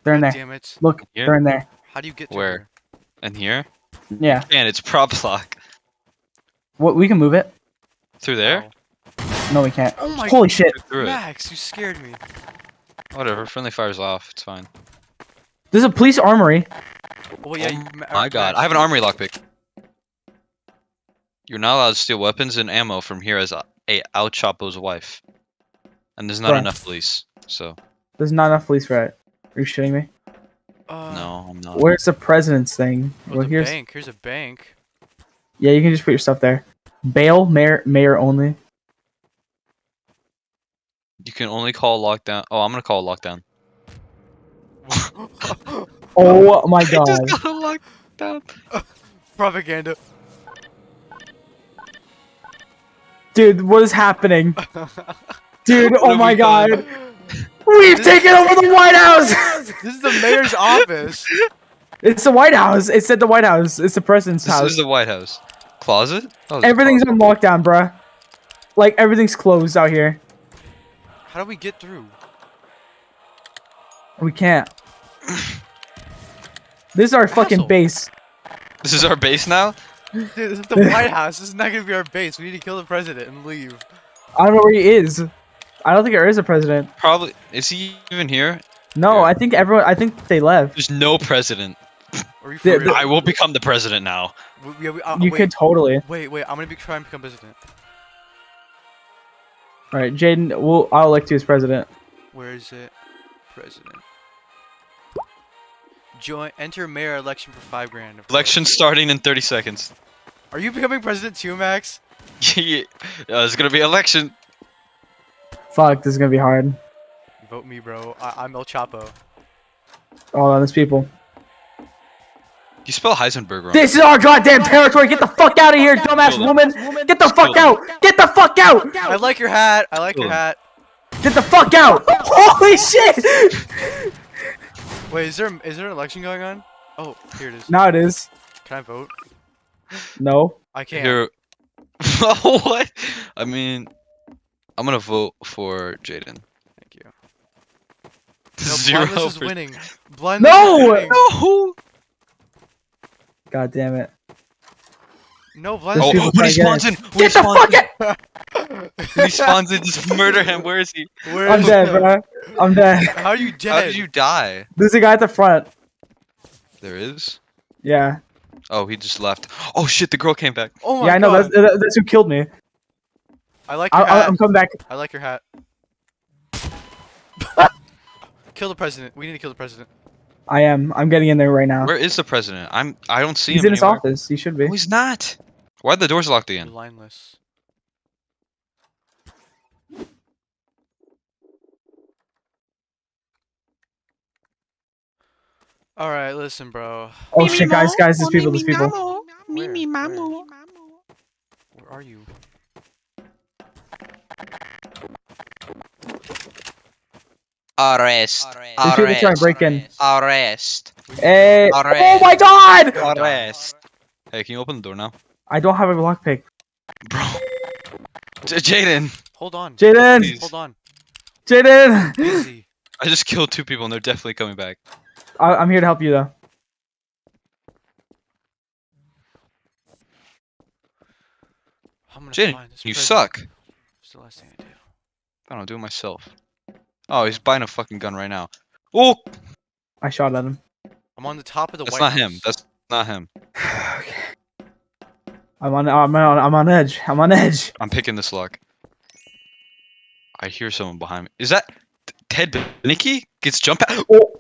Damn it. Look, here? They're in there. How do you get to where? In here? Yeah. Man, it's prop lock. What? We can move it. Through there? No, we can't. Oh my Holy shit. Max, you scared me. Whatever. Friendly fire's off. It's fine. There's a police armory. Oh, yeah, my god. I have an armory lockpick. You're not allowed to steal weapons and ammo from here as El Chapo's wife. And there's not enough police, so. There's not enough police, right? Are you shitting me? No, I'm not. Where's the president's thing? Oh, well, here's a bank. Yeah, you can just put your stuff there. Bail, mayor only. You can only call lockdown. Oh, I'm gonna call lockdown. Oh my god. I just got a lockdown. Propaganda. Dude, what is happening? Dude, oh my god. We've taken over the White House! This is the mayor's office. It's the White House. It said the White House. It's the president's house. This is the White House. Closet? Everything's on lockdown, bruh. Like, everything's closed out here. How do we get through? We can't. This is our fucking base. This is our base now? Dude, this is the White House. This is not gonna be our base. We need to kill the president and leave. I don't know where he is. I don't think there is a president. Probably. Is he even here? No, yeah. I think they left. There's no president. I will become the president now. Wait, I'm gonna try and become president. All right, Jaiden, I'll elect you as president. Where is it? President. Enter mayor election for $5,000. Election starting in 30 seconds. Are you becoming president too, Max? Yeah, it's gonna be election. Fuck, this is gonna be hard. Vote me, bro. I'm El Chapo. All on these people. You spell Heisenberg wrong. This is our goddamn territory. Get the fuck out of here, dumbass woman. Get the fuck out. Get the fuck out. I like your hat. I like your hat. Get the fuck out. Holy shit. Wait, is there an election going on? Oh, here it is. Now it is. Can I vote? No. I can't. What? I mean, I'm gonna vote for Jaiden. Thank you. No, Blindless is winning. Blindless is winning. No. God damn it. No, Vlad. Oh, when he spawns in! Get the fuck out! When he spawns in, just murder him. Where is he? I'm dead, bro. I'm dead. How are you dead? How did you die? There's a guy at the front. There is? Yeah. Oh, he just left. Oh shit, the girl came back. Oh my god. Yeah, I know. That's who killed me. I like your hat. I'm coming back. I like your hat. Kill the president. We need to kill the president. I am. I'm getting in there right now. Where is the president? I don't see him. He's in his office. He should be. No, he's not. Why are the doors locked again? Lineless. All right, listen, bro. Oh shit, guys, there's people. Mimi, Mamu. Where are you? Arrest. Trying to break in. Arrest. Hey. Arrest. Oh my god! Arrest. Hey, can you open the door now? I don't have a lockpick. Bro. Jaiden. Hold on. Jaiden. Please. Hold on. Jaiden. Easy. I just killed two people and they're definitely coming back. I'm here to help you though. Jaiden, you suck. What's the last thing I do? I don't know, do it myself. Oh, he's buying a fucking gun right now. Oh! I shot at him. I'm on the top of the White House. That's not him. Okay. I'm on edge. I'm on edge. I'm picking this lock. I hear someone behind me. Is that Ted Bennicki gets jump out. Oh.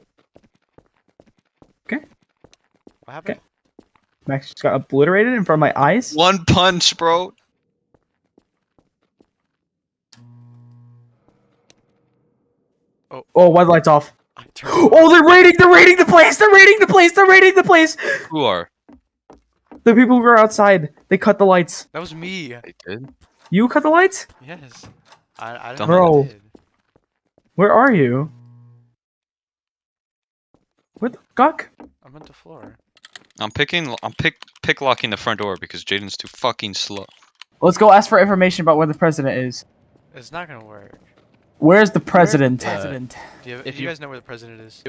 Okay. What happened? Okay. Max just got obliterated in front of my eyes. One punch, bro. Oh, oh, why the lights off? Oh, they're raiding! They're raiding the place! They're raiding the place! They're raiding the place! Who are? The people who are outside. They cut the lights. That was me. They did? You cut the lights? Yes. I don't know. Bro, where are you? What the fuck? I'm on the floor. I'm picking. I'm picklocking the front door because Jaiden's too fucking slow. Let's go ask for information about where the president is. It's not gonna work. Where's the president? If you guys know where the president is,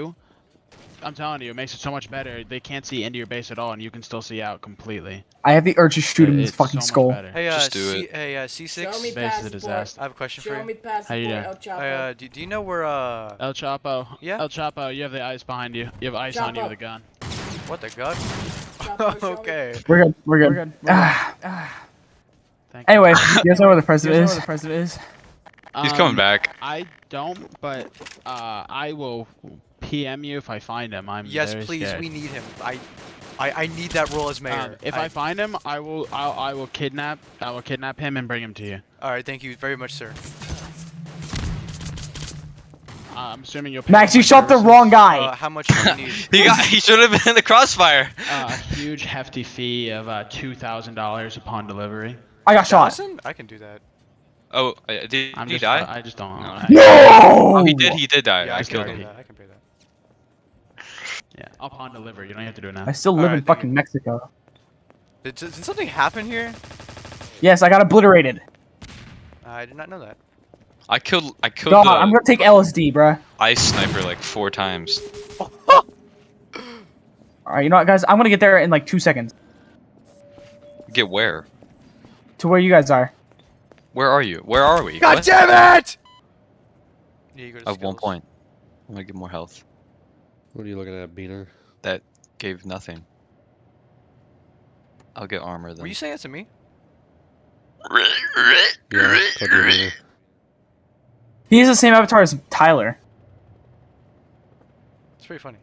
I'm telling you, it makes it so much better. They can't see into your base at all, and you can still see out completely. I have the urge to shoot him in his fucking skull. Hey, just do it. Hey, C6. Base is a disaster. I have a question for you. How you doing? El Chapo. Do you know where El Chapo? Yeah. El Chapo, you have the ice behind you. You have ice on you with a gun. What the god? Okay. We're good. We're good. We're good. Anyway, you guys know where the president is? He's coming back. I don't, but I will PM you if I find him. I'm very please. Scared. We need him. I need that role as mayor. If I find him, I will kidnap him and bring him to you. All right, thank you very much, sir. I'm assuming you'll. Max, you shot the wrong guy. How much do you need? He should have been in the crossfire. A huge hefty fee of $2,000 upon delivery. I got shot. Listen, I can do that. Oh, did he die? I just don't know. No! He did die. Yeah, I killed him. I can pay that. Yeah, upon delivery. You don't have to do it now. I still live in fucking Mexico. Did something happen here? Yes, I got obliterated. I did not know that. I killed no, I'm gonna take LSD, bruh. I sniper like 4 times. Alright, you know what, guys? I'm gonna get there in like 2 seconds. Get where? To where you guys are. Where are you? Where are we? God what? Damn it! Yeah, you go to I have 1 point. I'm gonna get more health. What are you looking at, Beaner? That gave nothing. I'll get armor then. Were you saying that to me? Yeah, he has the same avatar as Tyler. It's pretty funny.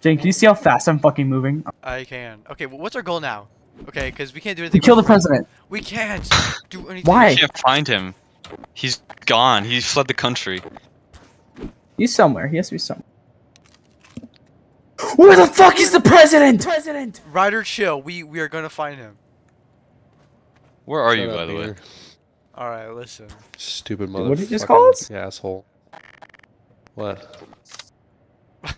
Jane, can you see how fast I'm fucking moving? I can. Okay, well, what's our goal now? Okay, because we can't do anything. We kill the president. We can't do anything. Why? We can't find him. He's gone. He fled the country. He's somewhere. He has to be somewhere. Where the fuck is the president? President. Ryder, chill. We are gonna find him. Where are you, by the way? All right, listen. Stupid motherfucker. What did you just call us? Asshole. What?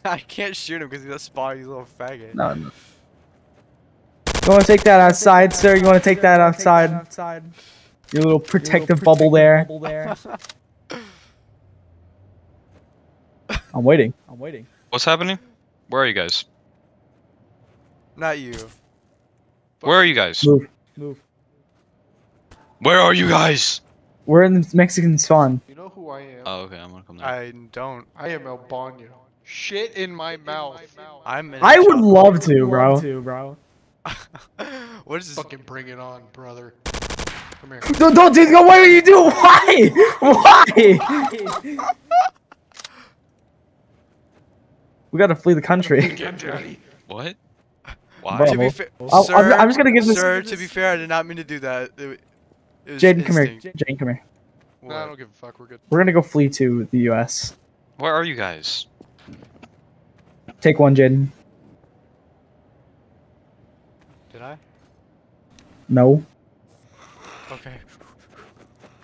I can't shoot him because he's a spy. He's a little faggot. No. You want to take that outside, sir? You want to take that outside? Your little protective bubble there. I'm waiting. I'm waiting. What's happening? Where are you guys? Not you. Where are you guys? Move. Move. Where are you guys? We're in the Mexican spawn. You know who I am? Oh, okay. I'm gonna come there. I don't. I am El Bano. Shit in my mouth. I would love to, bro. What is this? Fucking bring it on, brother. Come here. No, don't do go. What do you do? Why? Why? We gotta flee the country. Get dirty. What? Why? Bro, to be fair, sir, I'm just gonna give this. Sir, to be fair, I did not mean to do that. Jaiden, come here. Jaiden, come here. Nah, I don't give a fuck. We're good. We're gonna go flee to the U.S. Where are you guys? Take one, Jaiden. Did I? No. Okay.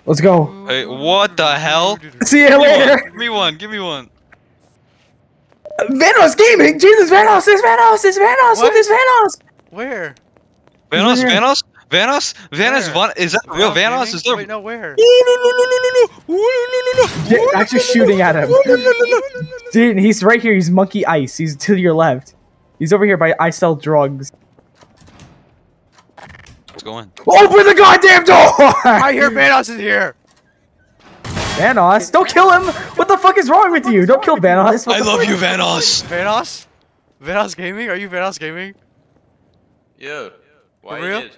Let's go. Hey, what the hell? See you later. Give me one. Give me one. Vanoss Gaming. Jesus, Vanoss. It's Vanoss. It's Vanoss. What? It's Vanoss. Where? Vanoss. Vanoss. Vanoss? Vanoss? Is that real Vanoss? Is there? Wait, no, where? Actually shooting at him. Dude, he's right here. He's monkey ice. He's to your left. He's over here by I sell drugs. What's going on? Open the goddamn door! I hear Vanoss is here. Vanoss? Don't kill him! What the fuck is wrong with you? Don't kill Vanoss. I love you, Vanoss. Vanoss? Vanoss Gaming? Are you Vanoss Gaming? Yeah. Why?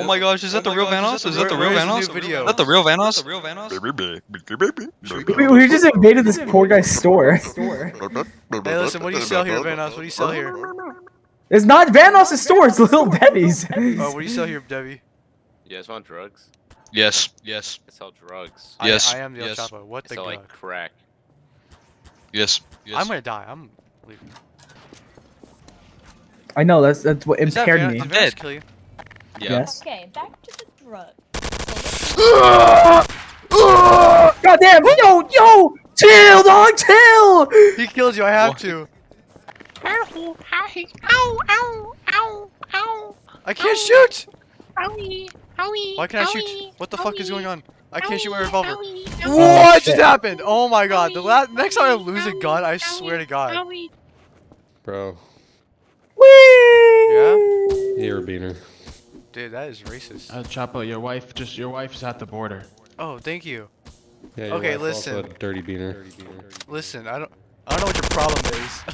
Oh my gosh, is that the real Vanoss? Is that the real Vanoss? Is that the real Vanoss? We just invaded this poor guy's store. Hey, listen, what do you sell here, Vanoss? What do you sell here? It's not Vanoss's store, it's Little Debbie's. Oh, what do you sell here, Debbie? You guys want drugs? Yes, yes. I sell drugs. Yes. I am the El Chapo. What the God? I sell like crack. Yes, yes. I'm gonna die. I'm leaving. I know, that's what impaired me. I'm dead. Kill you? Yeah. Yes. Okay, back to the drug. God damn! Yo, yo! Chill, dog, chill! He killed you, I have to. Ow, ow, ow, ow. I can't shoot! Owie, owie, why can't I shoot? What the fuck is going on? I can't shoot my revolver. What just happened? Oh my god, the next time I lose a gun, I swear to god. Bro. Whee! Yeah? You're a beaner. Dude, that is racist. Chapo, your wife is at the border. Oh, thank you. Yeah, your okay, listen. Also a dirty beaner. Listen, I don't know what your problem is.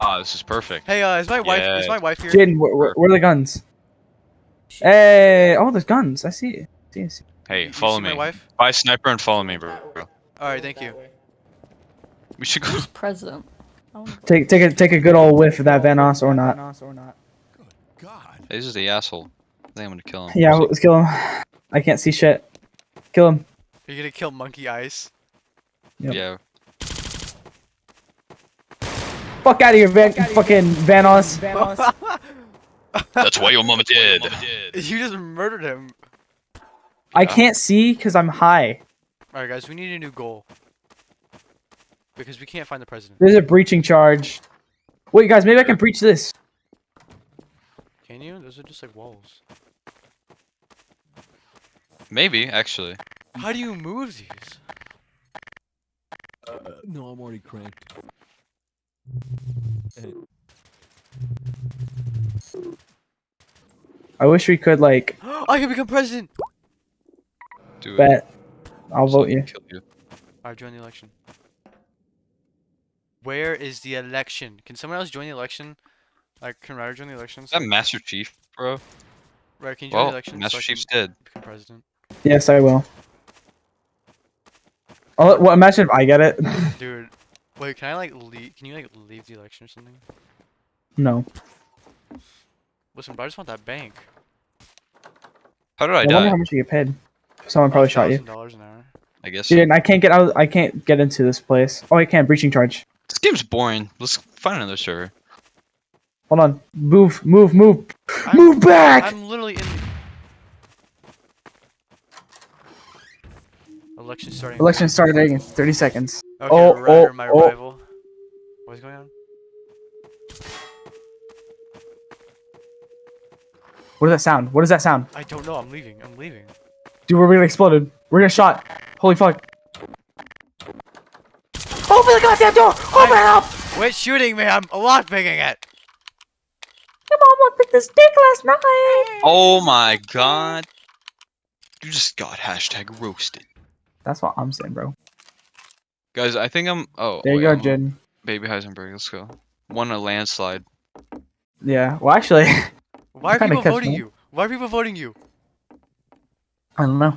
Ah, oh, this is perfect. Hey, is my wife here? Jaiden, where are the guns? Hey, oh, there's guns. I see it. I see. Hey, follow me. My wife? Buy a sniper and follow me, bro. Alright, thank you. We should go. Who's president? Take a good old whiff of that Vanoss or not. Good God. Hey, this is the asshole. I think I'm gonna kill him. Yeah, let's kill him. I can't see shit. Kill him. Are you gonna kill Monkey Ice? Yep. Yeah. Fuck out of here, fucking Vanoss. That's why your mama did. You just murdered him. I can't see because I'm high. Alright guys, we need a new goal. Because we can't find the president. There's a breaching charge. Wait guys, maybe I can breach this. Can you? Those are just like walls. Maybe, actually. How do you move these? No, I'm already cranked. Hey. I wish we could like. I can become president. Do bet. It. I'll vote you. Alright, join the election. Where is the election? Can someone else join the election? Like, can Ryder join the election? Is that Master Chief, bro? Right, can you join the election? Master Chief's dead. Become president. Yes, I will. Oh, well, imagine if I get it. Dude, wait, can I like leave? Can you like leave the election or something? No. Listen, but I just want that bank. How did I die? I wonder how much you get paid. Someone probably shot you. $1,000 an hour. I guess. Dude, I can't get out. I can't get into this place. Oh, I can. Breaching charge. This game's boring. Let's find another server. Hold on. Move. Move back. I'm literally in. Election starting. Election started in 30 seconds. Okay, oh, Ryder, my rival. What's going on? What does that sound? What does that sound? I don't know. I'm leaving. Dude, we're gonna exploded. We're gonna shot. Holy fuck. Open the goddamn door! Open it up! Quit shooting me. I'm lockpicking it. Your mom lockpicked this dick last night. Oh my god. You just got hashtag roasted. That's what I'm saying, bro. Guys, I think I'm. Oh, there you go, Jaiden. Baby Heisenberg, let's go. Won a landslide. Yeah. Well, actually. Why are people voting you? Why are people voting you? I don't know.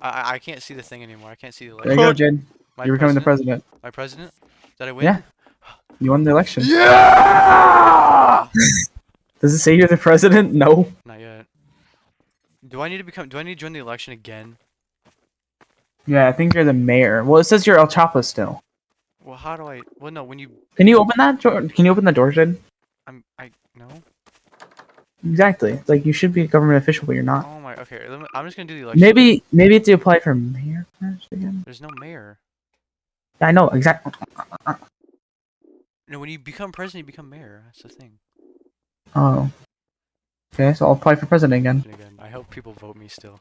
I can't see the thing anymore. I can't see the election. There you go, Jaiden. You're becoming the president. My president? Did I win? Yeah. You won the election. Yeah! Does it say you're the president? No. Not yet. Do I need to join the election again? Yeah, I think you're the mayor. Well, it says you're El Chapo still. Well, how do I? Well, no. When you can you open that door? Can you open the door, Jaiden? I no. Exactly. Like you should be a government official, but you're not. Oh my. Okay. I'm just gonna do the election. Maybe it's to apply for mayor first again. There's no mayor. Yeah, I know exactly. No, when you become president, you become mayor. That's the thing. Oh. Okay, so I'll apply for president again. I hope people vote me still.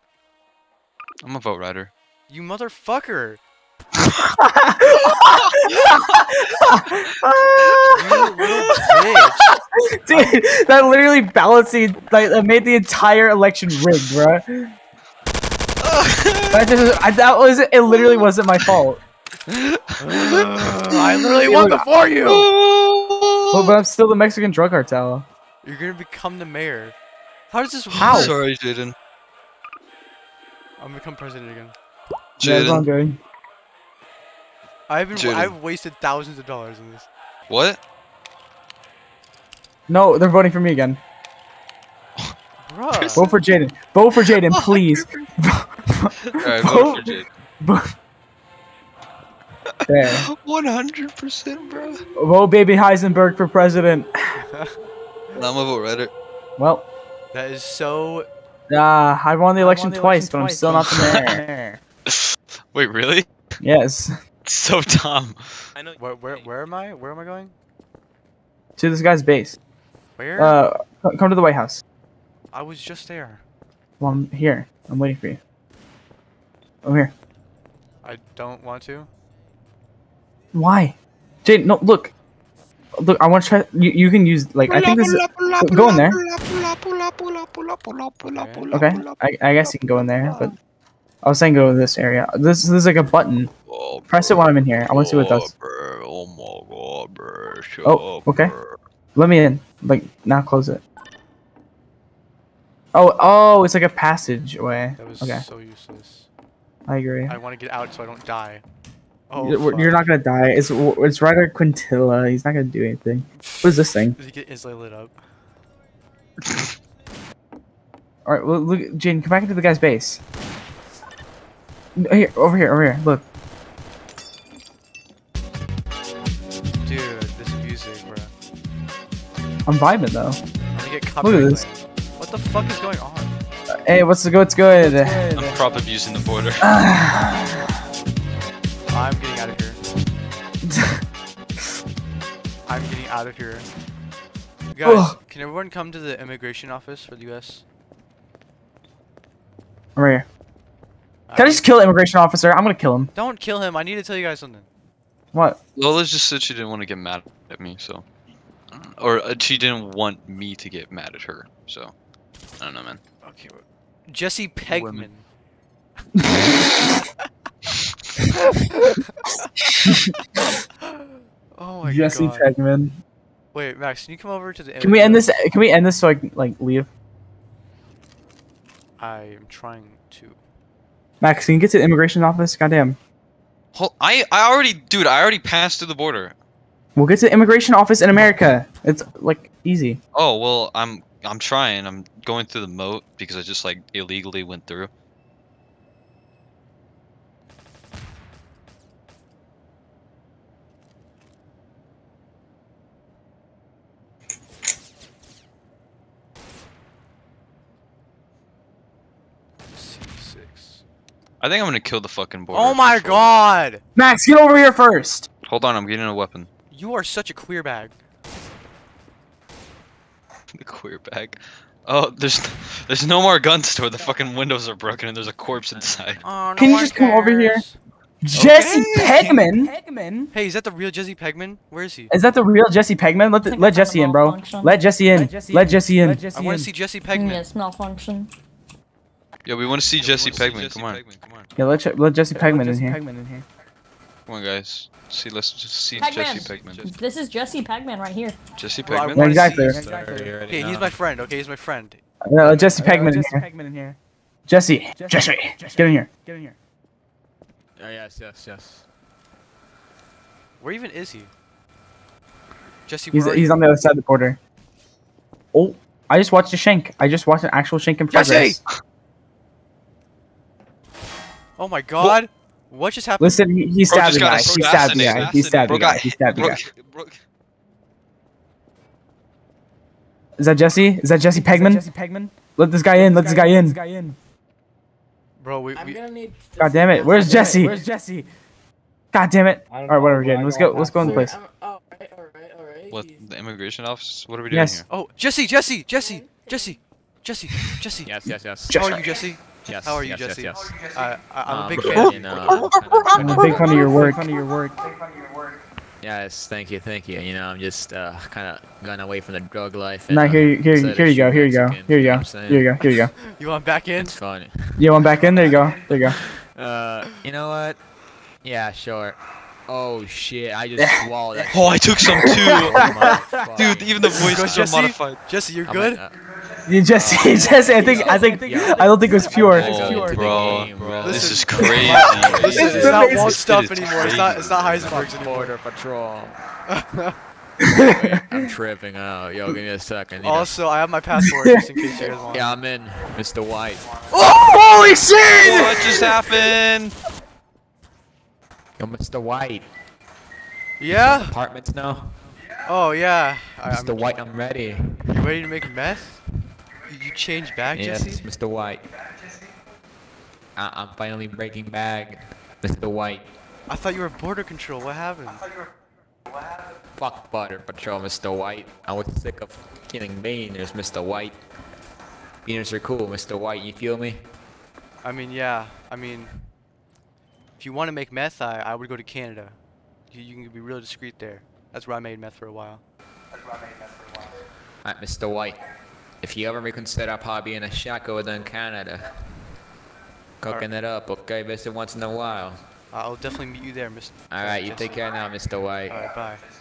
I'm gonna vote Ryder. You motherfucker! You little bitch. Dude, that literally that made the entire election rigged, bruh. It literally wasn't my fault. I literally won before you! But I'm still the Mexican drug cartel. You're gonna become the mayor. How does this work? How? Sorry, Jaiden. I'm gonna become president again. Jaiden. I've wasted thousands of dollars on this. What? No, they're voting for me again. Bruh. Vote for Jaiden. Vote for Jaiden, please. Alright, vote for Jaiden. There. 100%, bro. Vote baby Heisenberg for president. I'm gonna vote Ryder. Well. That is so... I won the election twice, but I'm still not the mayor. Wait, really? Yes. So dumb. I know. Where am I? Where am I going? To this guy's base. Where? Come to the White House. I was just there. Well, I'm here. I'm waiting for you. I'm here. I don't want to. Why? Jaiden, no, look. Look, I want to try. You can use, like, I think this is. Go in there. Okay. I guess you can go in there, but. I was saying go to this area. This is like a button. Oh, press it while I'm in here. I want to see what it does. Oh, my God, bro. Oh, okay. Let me in. Like, now close it. Oh, it's like a passageway. That was so useless. I agree. I want to get out so I don't die. Oh, you're not gonna die. It's Ryder Quintilla. He's not gonna do anything. What is this thing? Does he get instantly lit up? All right, well, look, Jaiden, come back into the guy's base. Here, over here. Look. Dude, this music, bro. I'm vibing though. I'm gonna get caught. Look at this. What the fuck is going on? Hey, what's good? I'm prop abusing the border. I'm getting out of here. I'm getting out of here. Guys, can everyone come to the immigration office for the U.S.? I'm right here. Can I just kill the immigration officer? I'm gonna kill him. Don't kill him. I need to tell you guys something. What? Lola just said she didn't want to get mad at me, so... Or she didn't want me to get mad at her, so... I don't know, man. Okay. Jesse Pinkman. Oh my Jesse God. Jesse Pinkman. Wait, Max, can you come over to the? Can we end this? Can we end this so I can like leave? I am trying to. Max, can you get to the immigration office? Goddamn. I already, dude. I already passed through the border. We'll get to the immigration office in America. It's like easy. Oh well, I'm trying. I'm going through the moat because I just like illegally went through. I think I'm gonna kill the fucking border. Oh my God! Max, get over here first! Hold on, I'm getting a weapon. You are such a queer bag. The queer bag? Oh, there's no more gun store. The fucking windows are broken and there's a corpse inside. Oh, no. Can you just come over here? Jesse Pinkman? Hey, is that the real Jesse Pinkman? Where is he? Is that the real Jesse Pinkman? Let Jesse in, bro. Let Jesse in. Let Jesse in. I wanna see Jesse Pinkman. Yes, malfunction. Yeah, we want to see Jesse Pinkman. Come on. Yeah, let Jesse Pinkman in here. Come on, guys. Let's just see Jesse Pinkman. This is Jesse Pinkman right here. Jesse Pinkman. Yeah, exactly. Okay, he's my friend. Yeah, let Jesse Pinkman in here. Jesse, get in here. Yes. Where even is he? Jesse. He's on the other side of the border. Oh, I just watched a shank. I just watched an actual shank in progress. Oh my God! What just happened? Listen, he stabbed the guy. He stabbed the guy. Is that Jesse? Is that Jesse Pinkman? Let this guy in. Bro, we... God damn it! Where's Jesse? God damn it! All right, whatever, Jaiden. Let's go in the place. All right. What? The immigration office? What are we doing here? Oh, Jesse. Yes. How are you, Jesse? Yes, how are you, Jesse? Yes. I'm a big fan. I'm a big fan of your work. Yes, thank you. You know, I'm just kind of gone away from the drug life. And, here you go. You want back in? It's fun. You want back in? There you go. You know what? Yeah, sure. Oh shit, I just swallowed that. Oh, I took some too. Oh, dude, even the voice is modified. Jesse, you're good? Yeah, Jesse, I don't think it was pure. Oh, bro. This is crazy. It's not Walt stuff anymore. It's not Heisenberg's in Border Patrol. I'm tripping out. Yo, give me a second. Also, I have my password just in case you guys want. Yeah, I'm in. Mr. White. Oh, holy shit! What just happened? Yo, Mr. White. Yeah? Apartments now? Oh, yeah. Mr. White, I'm ready. You ready to make a mess? You change back, yes, Jesse? Mr. White. I'm finally breaking bag, Mr. White. I thought you were border control. What happened? Fuck Border Patrol, Mr. White. I was sick of killing beaners, Mr. White. Beaners are cool, Mr. White, you feel me? I mean, yeah. I mean, if you want to make meth, I would go to Canada. You can be real discreet there. That's where I made meth for a while. Alright, Mr. White. If you ever reconsider probably in a shack over there in Canada, cooking it up, okay? Visit once in a while. I'll definitely meet you there, Mr. Alright, you take care now, Mr. White. Alright, bye.